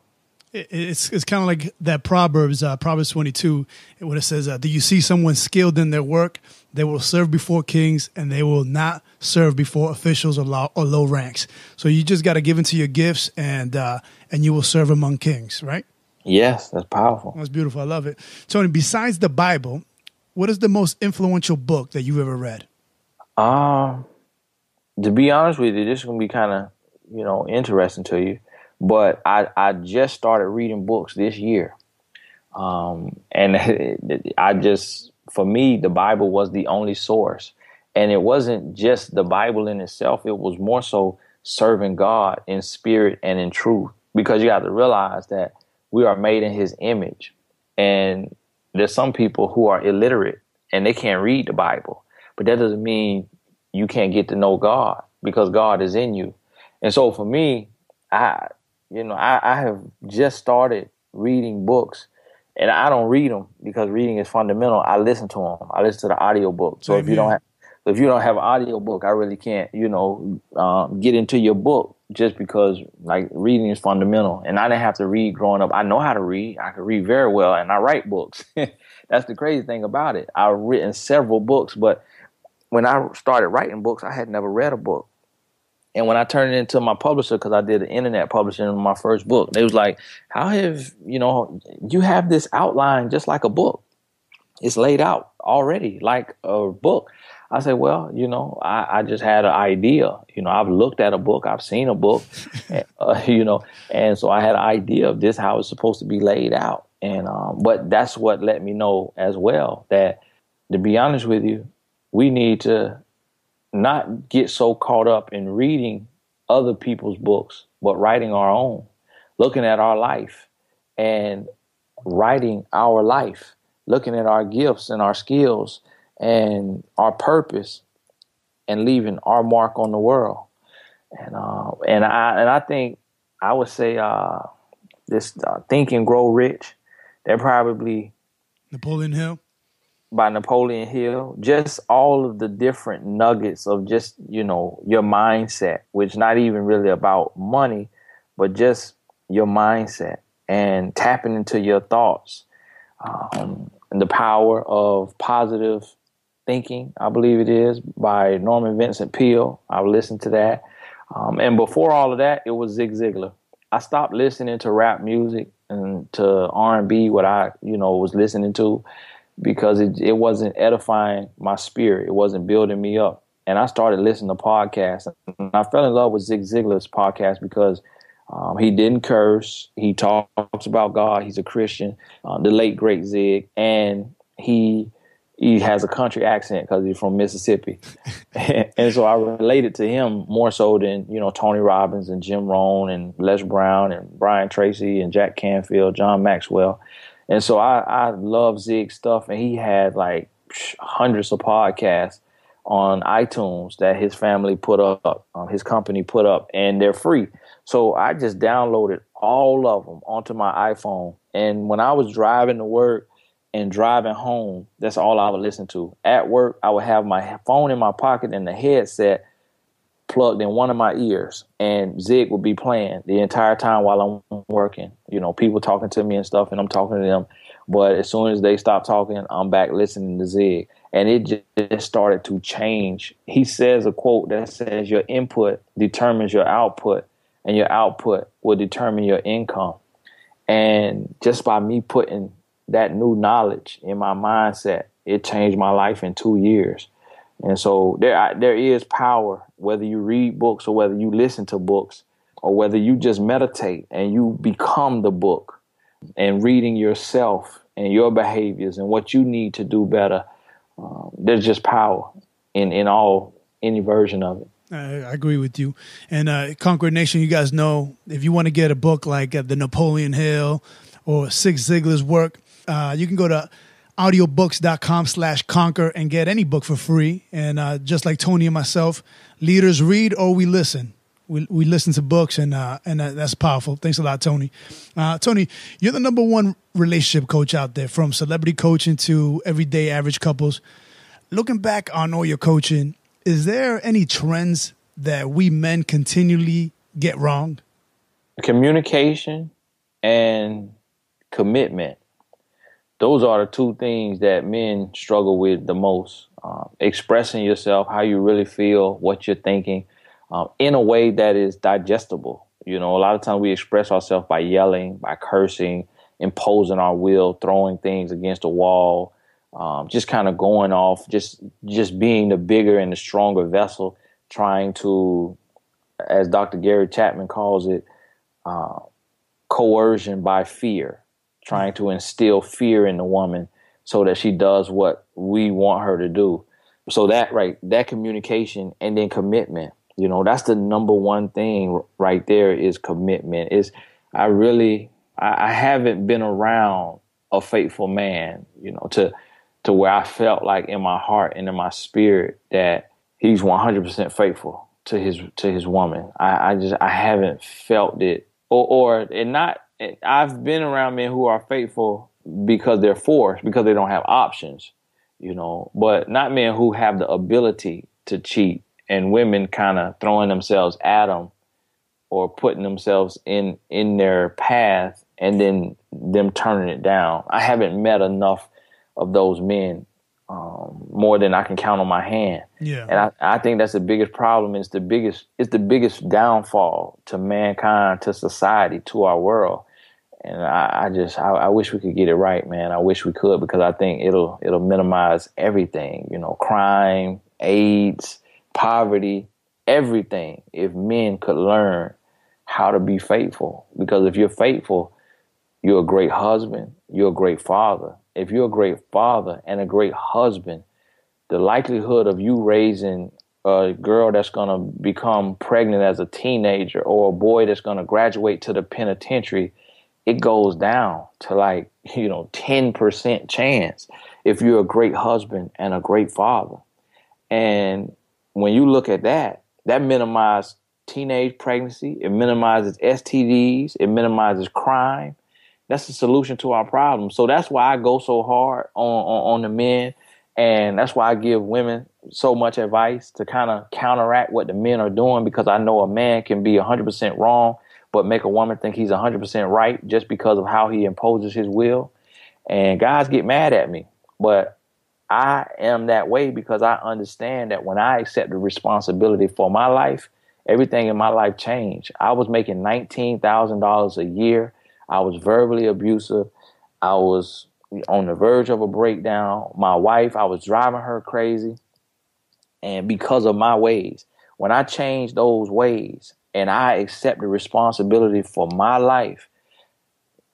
It's it's kind of like that Proverbs, uh, Proverbs twenty-two, when it says, uh, do you see someone skilled in their work? They will serve before kings, and they will not serve before officials or low, or low ranks. So you just got to give into your gifts, and uh, and you will serve among kings, right? Yes, that's powerful. That's beautiful. I love it. Tony, besides the Bible, what is the most influential book that you've ever read? Um, to be honest with you, this is going to be kind of, you know, interesting to you. But I, I just started reading books this year. Um, and I just, for me, the Bible was the only source. And it wasn't just the Bible in itself. It was more so serving God in spirit and in truth. Because you have to realize that we are made in his image. And there's some people who are illiterate and they can't read the Bible. But that doesn't mean you can't get to know God, because God is in you. And so for me, I... You know, I, I have just started reading books, and I don't read them because reading is fundamental. I listen to them. I listen to the audiobook. So Amen. if you don't have, if you don't have an audiobook, I really can't, you know, um, get into your book, just because like reading is fundamental. And I didn't have to read growing up. I know how to read. I can read very well, and I write books. That's the crazy thing about it. I've written several books, but when I started writing books, I had never read a book. And when I turned it into my publisher, because I did an internet publishing in my first book, they was like, how have, you know, you have this outline just like a book. It's laid out already like a book. I said, well, you know, I, I just had an idea. You know, I've looked at a book. I've seen a book, uh, you know, and so I had an idea of this, how it's supposed to be laid out. And um, but that's what let me know as well that, to be honest with you, we need to not get so caught up in reading other people's books, but writing our own, looking at our life and writing our life, looking at our gifts and our skills and our purpose, and leaving our mark on the world. And uh, and I and I think I would say uh, this uh, Think and Grow Rich. They're probably Napoleon Hill. By Napoleon Hill, just all of the different nuggets of just, you know, your mindset, which not even really about money, but just your mindset and tapping into your thoughts, um, and the power of positive thinking. I believe it is by Norman Vincent Peale. I've listened to that. Um, and before all of that, it was Zig Ziglar. I stopped listening to rap music and to R and B, what I, you know, was listening to, because it, it wasn't edifying my spirit. It wasn't building me up. And I started listening to podcasts. And I fell in love with Zig Ziglar's podcast because um, he didn't curse. He talks about God. He's a Christian, uh, the late, great Zig. And he he has a country accent because he's from Mississippi. And so I related to him more so than, you know, Tony Robbins and Jim Rohn and Les Brown and Brian Tracy and Jack Canfield, John Maxwell. And so I, I love Zig's stuff. And he had like hundreds of podcasts on iTunes that his family put up, um, his company put up, and they're free. So I just downloaded all of them onto my iPhone. And when I was driving to work and driving home, that's all I would listen to. At work, I would have my phone in my pocket and the headset plugged in one of my ears, and Zig would be playing the entire time while I'm working. You know, people talking to me and stuff, and I'm talking to them. But as soon as they stop talking, I'm back listening to Zig. And it just started to change. He says a quote that says, your input determines your output, and your output will determine your income. And just by me putting that new knowledge in my mindset, it changed my life in two years. And so there, there is power, whether you read books or whether you listen to books or whether you just meditate and you become the book, and reading yourself and your behaviors and what you need to do better. Um, there's just power in, in all, any version of it. I agree with you. And uh, Conqueror Nation, you guys know, if you want to get a book like uh, the Napoleon Hill or Zig Ziglar's work, Uh, you can go to audiobooks.com slash conquer and get any book for free. And uh, just like Tony and myself, leaders read or we listen. We we listen to books, and uh, and uh, that's powerful. Thanks a lot, Tony. Uh, Tony, you're the number one relationship coach out there, from celebrity coaching to everyday average couples. Looking back on all your coaching, is there any trends that we men continually get wrong? Communication and commitment. Those are the two things that men struggle with the most. Um, expressing yourself, how you really feel, what you're thinking, um, in a way that is digestible. You know, a lot of times we express ourselves by yelling, by cursing, imposing our will, throwing things against a wall, um, just kind of going off, just just being the bigger and the stronger vessel, trying to, as Doctor Gary Chapman calls it, uh, coercion by fear. Trying to instill fear in the woman so that she does what we want her to do. So that, right, that communication and then commitment, you know, that's the number one thing right there, is commitment. Is I really, I, I haven't been around a faithful man, you know, to, to where I felt like in my heart and in my spirit that he's one hundred percent faithful to his, to his woman. I, I just, I haven't felt it, or, or, and not, I've been around men who are faithful because they're forced, because they don't have options, you know, but not men who have the ability to cheat, and women kind of throwing themselves at them or putting themselves in, in their path, and then them turning it down. I haven't met enough of those men, um, more than I can count on my hand. Yeah. And I, I think that's the biggest problem. It's the biggest, it's the biggest downfall to mankind, to society, to our world. And I, I just, I, I wish we could get it right, man. I wish we could, because I think it'll, it'll minimize everything, you know, crime, AIDS, poverty, everything. If men could learn how to be faithful, because if you're faithful, you're a great husband, you're a great father. If you're a great father and a great husband, the likelihood of you raising a girl that's going to become pregnant as a teenager, or a boy that's going to graduate to the penitentiary, it goes down to like, you know, ten percent chance if you're a great husband and a great father. And when you look at that, that minimizes teenage pregnancy. It minimizes S T Ds. It minimizes crime. That's the solution to our problem. So that's why I go so hard on, on, on the men. And that's why I give women so much advice to kind of counteract what the men are doing, because I know a man can be one hundred percent wrong but make a woman think he's one hundred percent right just because of how he imposes his will. And guys get mad at me, but I am that way because I understand that when I accept the responsibility for my life, everything in my life changed. I was making nineteen thousand dollars a year. I was verbally abusive. I was on the verge of a breakdown. My wife, I was driving her crazy. And because of my ways, when I changed those ways, and I accept the responsibility for my life,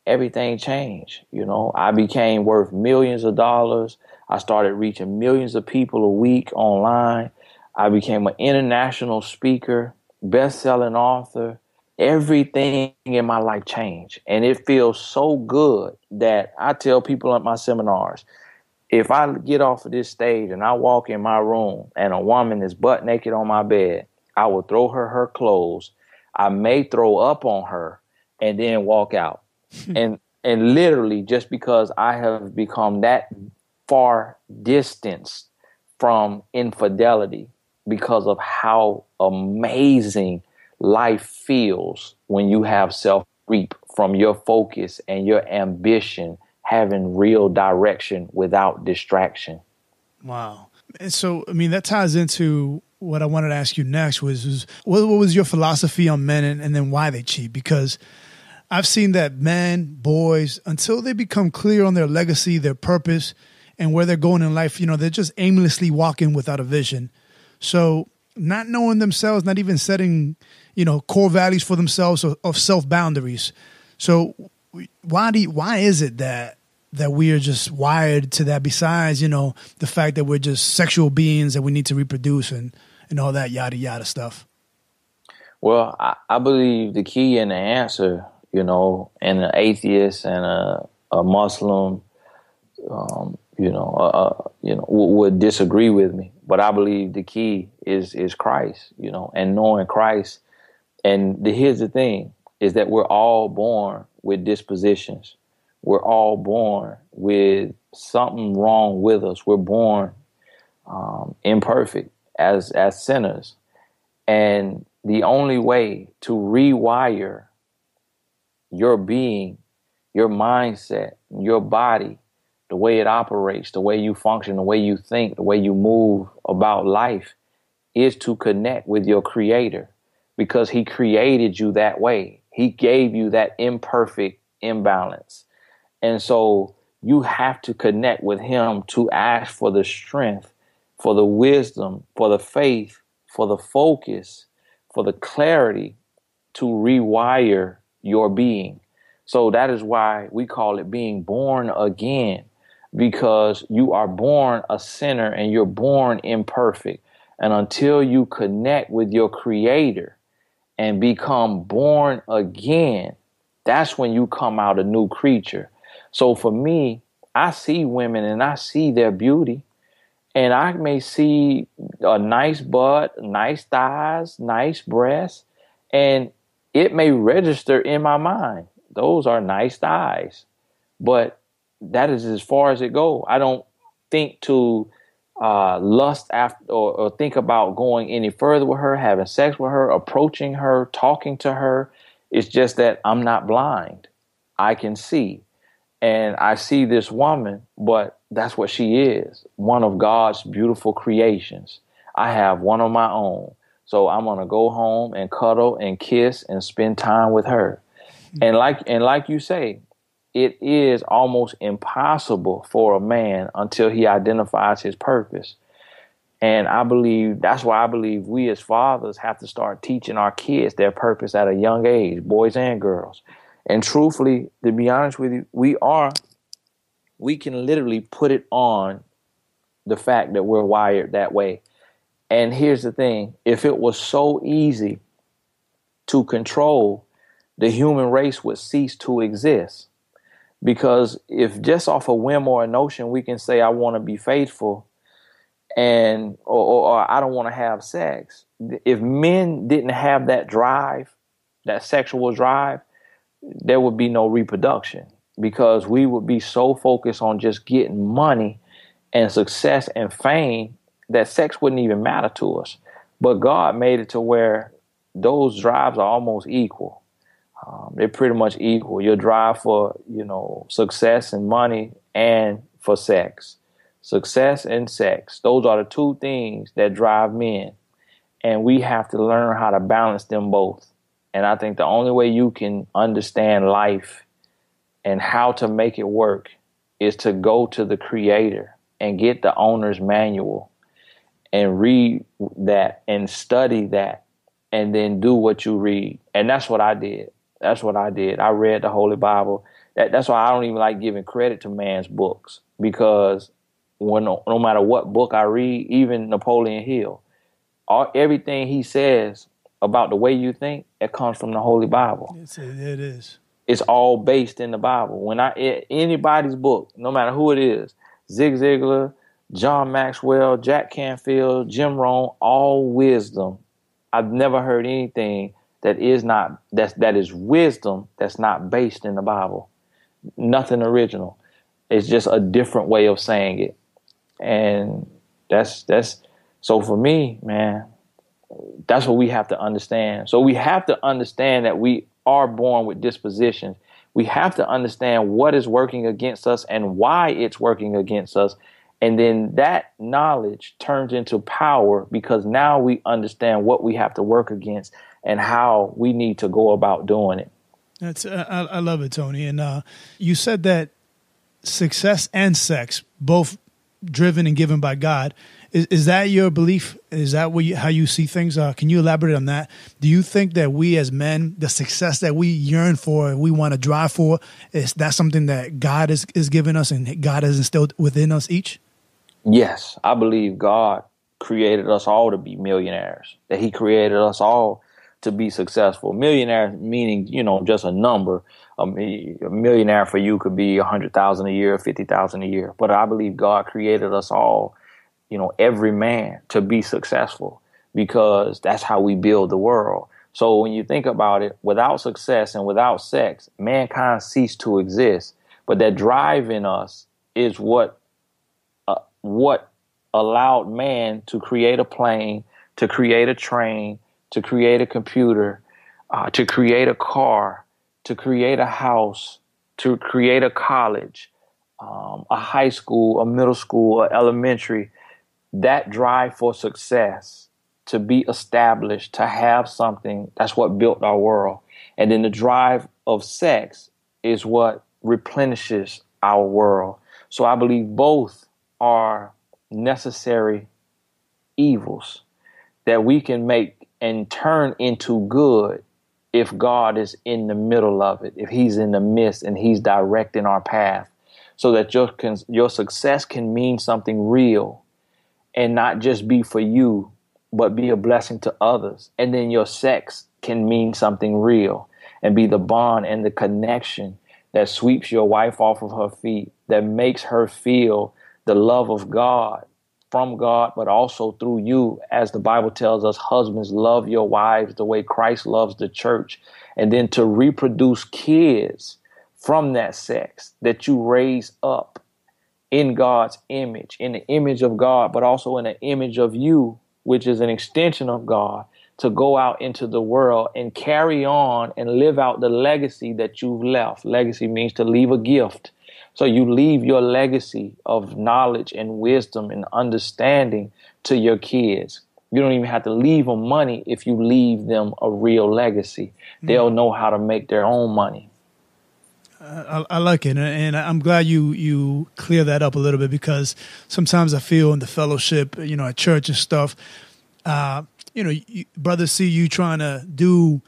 everything changed. You know, I became worth millions of dollars. I started reaching millions of people a week online. I became an international speaker, best-selling author. Everything in my life changed, and it feels so good that I tell people at my seminars, if I get off of this stage and I walk in my room and a woman is butt naked on my bed, I will throw her her clothes. I may throw up on her and then walk out. and and literally, just because I have become that far distanced from infidelity because of how amazing life feels when you have self-reap from your focus and your ambition, having real direction without distraction. Wow. And so, I mean, that ties into what I wanted to ask you next was, was what, what was your philosophy on men and, and then why they cheat? Because I've seen that men, boys, until they become clear on their legacy, their purpose, and where they're going in life, you know, they're just aimlessly walking without a vision. So not knowing themselves, not even setting, you know, core values for themselves or, or self-boundaries. So why do you, why is it that that we are just wired to that, besides, you know, the fact that we're just sexual beings that we need to reproduce and, and all that yada, yada stuff? Well, I, I believe the key and the answer, you know, and an atheist and a, a Muslim, um, you know, uh, you know, w- would disagree with me. But I believe the key is is Christ, you know, and knowing Christ. And the, here's the thing, is that we're all born with dispositions. We're all born with something wrong with us. We're born um, imperfect as as sinners. And the only way to rewire your being, your mindset, your body, the way it operates, the way you function, the way you think, the way you move about life, is to connect with your Creator, because He created you that way. He gave you that imperfect imbalance. And so you have to connect with Him to ask for the strength, for the wisdom, for the faith, for the focus, for the clarity to rewire your being. So that is why we call it being born again, because you are born a sinner and you're born imperfect. And until you connect with your Creator and become born again, that's when you come out a new creature. So for me, I see women and I see their beauty, and I may see a nice butt, nice thighs, nice breasts, and it may register in my mind, those are nice thighs, but that is as far as it goes. I don't think to uh, lust after or, or think about going any further with her, having sex with her, approaching her, talking to her. It's just that I'm not blind. I can see. And I see this woman, but that's what she is, one of God's beautiful creations. I have one of my own. So I'm going to go home and cuddle and kiss and spend time with her. And like and like you say, it is almost impossible for a man until he identifies his purpose. And I believe that's why I believe we as fathers have to start teaching our kids their purpose at a young age, boys and girls. And truthfully, to be honest with you, we are, we can literally put it on the fact that we're wired that way. And here's the thing, if it was so easy to control, the human race would cease to exist. Because if just off a whim or a notion, we can say, I want to be faithful and or, or, or I don't want to have sex. If men didn't have that drive, that sexual drive, there would be no reproduction, because we would be so focused on just getting money and success and fame that sex wouldn't even matter to us. But God made it to where those drives are almost equal. Um, they're pretty much equal. Your drive for, you know, success and money, and for sex. Success and sex. Those are the two things that drive men. And we have to learn how to balance them both. And I think the only way you can understand life and how to make it work is to go to the Creator and get the owner's manual and read that and study that and then do what you read. And that's what I did. That's what I did. I read the Holy Bible. That, that's why I don't even like giving credit to man's books, because when, no matter what book I read, even Napoleon Hill, all, everything he says about the way you think, it comes from the Holy Bible. It's, it is. It's all based in the Bible. When I anybody's book, no matter who it is, Zig Ziglar, John Maxwell, Jack Canfield, Jim Rohn, all wisdom. I've never heard anything that is not that's that is wisdom that's not based in the Bible. Nothing original. It's just a different way of saying it. And that's that's so for me, man, that's what we have to understand. So we have to understand that we are born with dispositions. We have to understand what is working against us and why it's working against us. And then that knowledge turns into power, because now we understand what we have to work against and how we need to go about doing it. That's I, I love it, Tony. And uh, you said that success and sex, both driven and given by God. Is, is that your belief? Is that what you, how you see things? Uh, can you elaborate on that? Do you think that we as men, the success that we yearn for, we want to drive for, is that something that God is, is giving us and God has instilled within us each? Yes, I believe God created us all to be millionaires, that he created us all to be successful. Millionaire meaning, you know, just a number. A millionaire for you could be one hundred thousand dollars a year, fifty thousand dollars a year. But I believe God created us all, you know, every man to be successful, because that's how we build the world. So when you think about it, without success and without sex, mankind ceased to exist. But that drive in us is what uh, what allowed man to create a plane, to create a train, to create a computer, uh, to create a car, to create a house, to create a college, um, a high school, a middle school, a elementary. That drive for success, to be established, to have something, that's what built our world. And then the drive of sex is what replenishes our world. So I believe both are necessary evils that we can make and turn into good if God is in the middle of it, if he's in the midst and he's directing our path, so that your your success can mean something real and not just be for you, but be a blessing to others. And then your sex can mean something real and be the bond and the connection that sweeps your wife off of her feet, that makes her feel the love of God, from God, but also through you. As the Bible tells us, husbands, love your wives the way Christ loves the church. And then to reproduce kids from that sex that you raise up in God's image, in the image of God, but also in the image of you, which is an extension of God, to go out into the world and carry on and live out the legacy that you've left. Legacy means to leave a gift. So you leave your legacy of knowledge and wisdom and understanding to your kids. You don't even have to leave them money if you leave them a real legacy. They'll know how to make their own money. I, I like it. And I'm glad you, you clear that up a little bit, because sometimes I feel in the fellowship, you know, at church and stuff, uh, you know, you, brothers see you trying to do,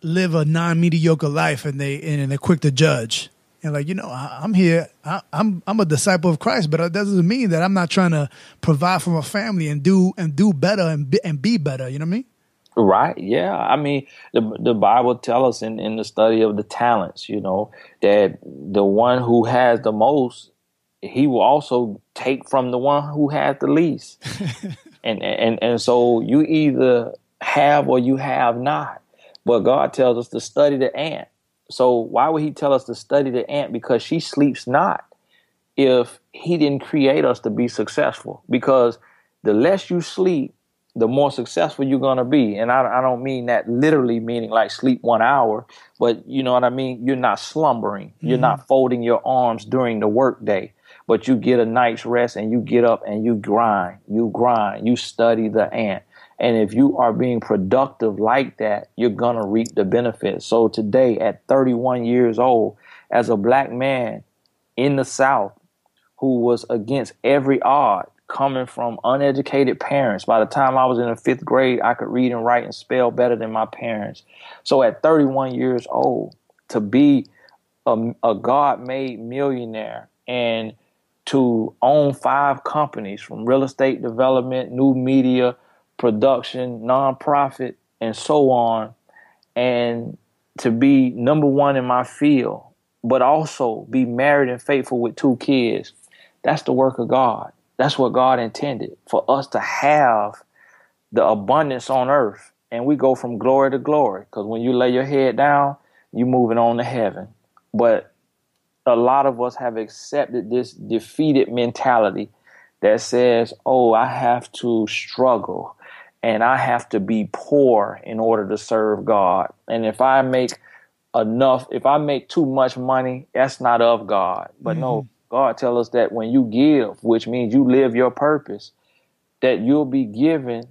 live a non-mediocre life, and, they, and they're quick to judge. And like, you know, I'm here, I, I'm I'm a disciple of Christ, but that doesn't mean that I'm not trying to provide for my family and do and do better and be, and be better. You know what I mean? Right. Yeah. I mean, the the Bible tells us in, in the study of the talents, you know, that the one who has the most, he will also take from the one who has the least. and, and and so you either have or you have not. But God tells us to study the ant. So why would he tell us to study the ant? Because she sleeps not, if he didn't create us to be successful. Because the less you sleep, the more successful you're going to be. And I, I don't mean that literally meaning like sleep one hour, but you know what I mean? You're not slumbering. Mm-hmm. You're not folding your arms during the workday, but you get a night's rest and you get up and you grind, you grind, you study the ant. And if you are being productive like that, you're going to reap the benefits. So today at thirty-one years old, as a black man in the South who was against every odd, coming from uneducated parents, by the time I was in the fifth grade, I could read and write and spell better than my parents. So at thirty-one years old, to be a, a God-made millionaire and to own five companies from real estate development, new media, production, nonprofit, and so on, and to be number one in my field, but also be married and faithful with two kids. That's the work of God. That's what God intended, for us to have the abundance on earth. And we go from glory to glory, because when you lay your head down, you're moving on to heaven. But a lot of us have accepted this defeated mentality that says, oh, I have to struggle and I have to be poor in order to serve God. And if I make enough, if I make too much money, that's not of God. But mm-hmm. no, God tells us that when you give, which means you live your purpose, that you'll be given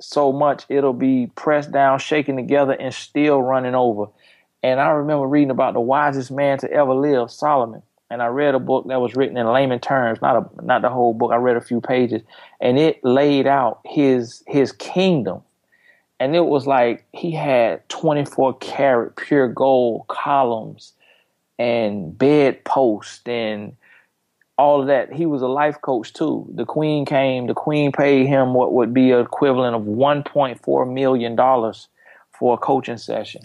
so much it'll be pressed down, shaken together, and still running over. And I remember reading about the wisest man to ever live, Solomon. And I read a book that was written in layman terms, not a, not the whole book. I read a few pages, and it laid out his his kingdom. And it was like he had twenty-four karat pure gold columns and bed posts and all of that. He was a life coach, too. The queen came. The queen paid him what would be an equivalent of one point four million dollars for a coaching session.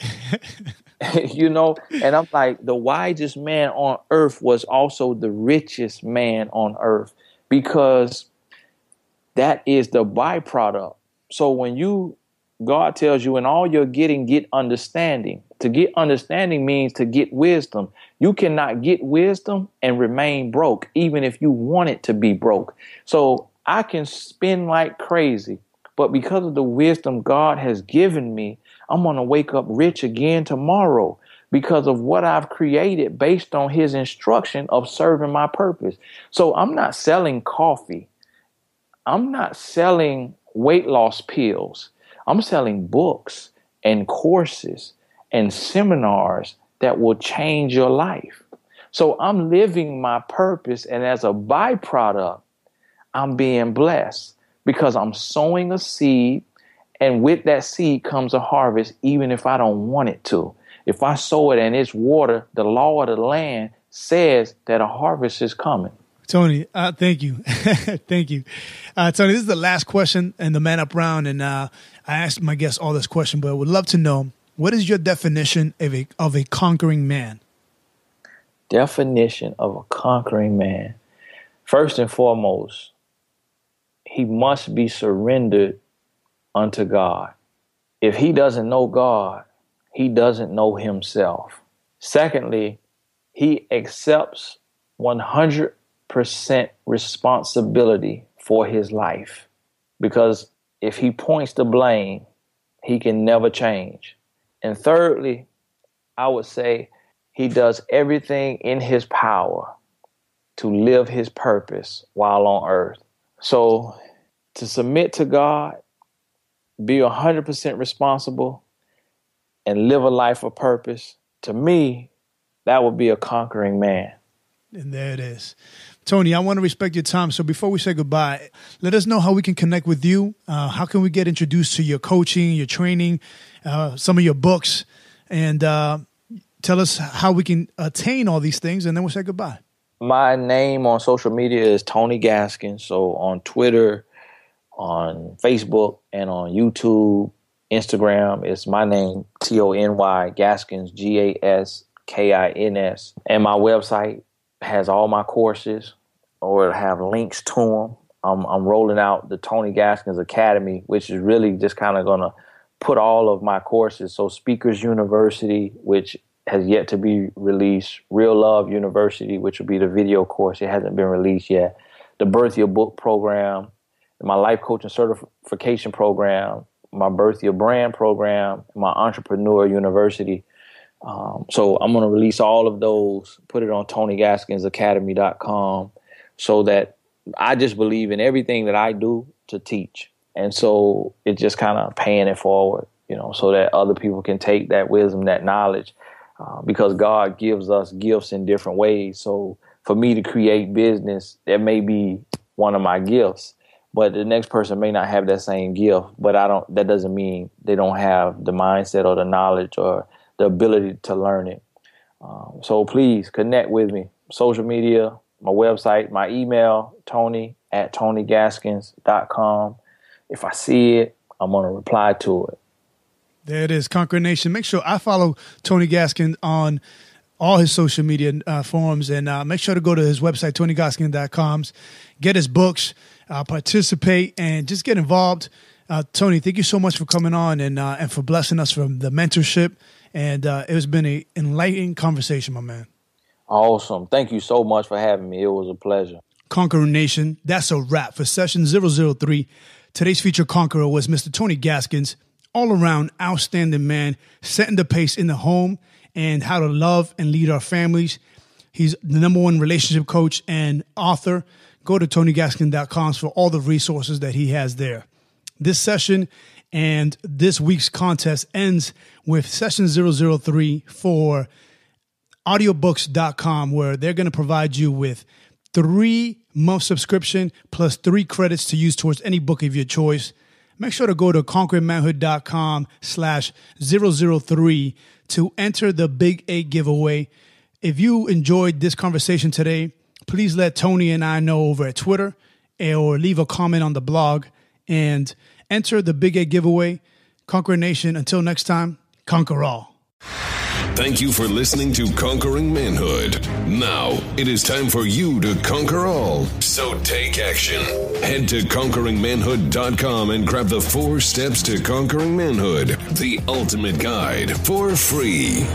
You know, and I'm like, the wisest man on earth was also the richest man on earth, because that is the byproduct. So when you, God tells you in all you're getting, get understanding. To get understanding means to get wisdom. You cannot get wisdom and remain broke, even if you want it to be broke. So I can spend like crazy, but because of the wisdom God has given me, I'm going to wake up rich again tomorrow because of what I've created based on his instruction of serving my purpose. So I'm not selling coffee. I'm not selling weight loss pills. I'm selling books and courses and seminars that will change your life. So I'm living my purpose, and as a byproduct, I'm being blessed because I'm sowing a seed. And with that seed comes a harvest, even if I don't want it to. If I sow it and it's water, the law of the land says that a harvest is coming. Tony, uh, thank you. Thank you. Uh, Tony, this is the last question in the Man Up Round. And uh, I asked my guests all this question, but I would love to know, what is your definition of a, of a conquering man? Definition of a conquering man. First and foremost, he must be surrendered unto God. If he doesn't know God, he doesn't know himself. Secondly, he accepts one hundred percent responsibility for his life, because if he points the blame, he can never change. And thirdly, I would say he does everything in his power to live his purpose while on earth. So to submit to God, be one hundred percent responsible, and live a life of purpose. To me, that would be a conquering man. And there it is. Tony, I want to respect your time. So before we say goodbye, let us know how we can connect with you. Uh, how can we get introduced to your coaching, your training, uh, some of your books, and uh, tell us how we can attain all these things, and then we'll say goodbye. My name on social media is Tony Gaskins. So on Twitter, on Facebook, and on YouTube, Instagram, it's my name, T O N Y Gaskins, G A S K I N S. And my website has all my courses, or it'll have links to them. I'm, I'm rolling out the Tony Gaskins Academy, which is really just kind of going to put all of my courses. So Speakers University, which has yet to be released, Real Love University, which will be the video course. It hasn't been released yet. The Birth Your Book program, my life coaching certification program, my Birth Your Brand program, my entrepreneur university. Um, so I'm going to release all of those, put it on Tony Gaskins Academy dot com, so that I just believe in everything that I do to teach. And so it's just kind of paying it forward, you know, so that other people can take that wisdom, that knowledge, uh, because God gives us gifts in different ways. So for me to create business, that may be one of my gifts. But the next person may not have that same gift, but I don't. That doesn't mean they don't have the mindset or the knowledge or the ability to learn it. Um, so please connect with me. Social media, my website, my email, Tony at Tony Gaskins dot com. If I see it, I'm going to reply to it. There it is, Conqueror Nation. Make sure I follow Tony Gaskins on all his social media uh, forums, and uh, make sure to go to his website, Tony Gaskins dot com, get his books, uh, participate, and just get involved. Uh, Tony, thank you so much for coming on and uh, and for blessing us from the mentorship. And uh, it's been an enlightening conversation, my man. Awesome. Thank you so much for having me. It was a pleasure. Conqueror Nation, that's a wrap for session zero zero three. Today's featured conqueror was Mister Tony Gaskins, all-around outstanding man, setting the pace in the home and how to love and lead our families. He's the number one relationship coach and author. Go to Tony Gaskins dot com for all the resources that he has there. This session and this week's contest ends with session zero zero three for audiobooks dot com, where they're going to provide you with three-month subscription plus three credits to use towards any book of your choice. Make sure to go to Conquering Manhood dot com slash zero zero three to enter the Big Eight giveaway. If you enjoyed this conversation today, please let Tony and I know over at Twitter, or leave a comment on the blog and enter the Big Eight giveaway. Conquer Nation, until next time, conquer all. Thank you for listening to Conquering Manhood. Now, it is time for you to conquer all. So take action. Head to Conquering Manhood dot com and grab the four steps to Conquering Manhood, the ultimate guide, for free.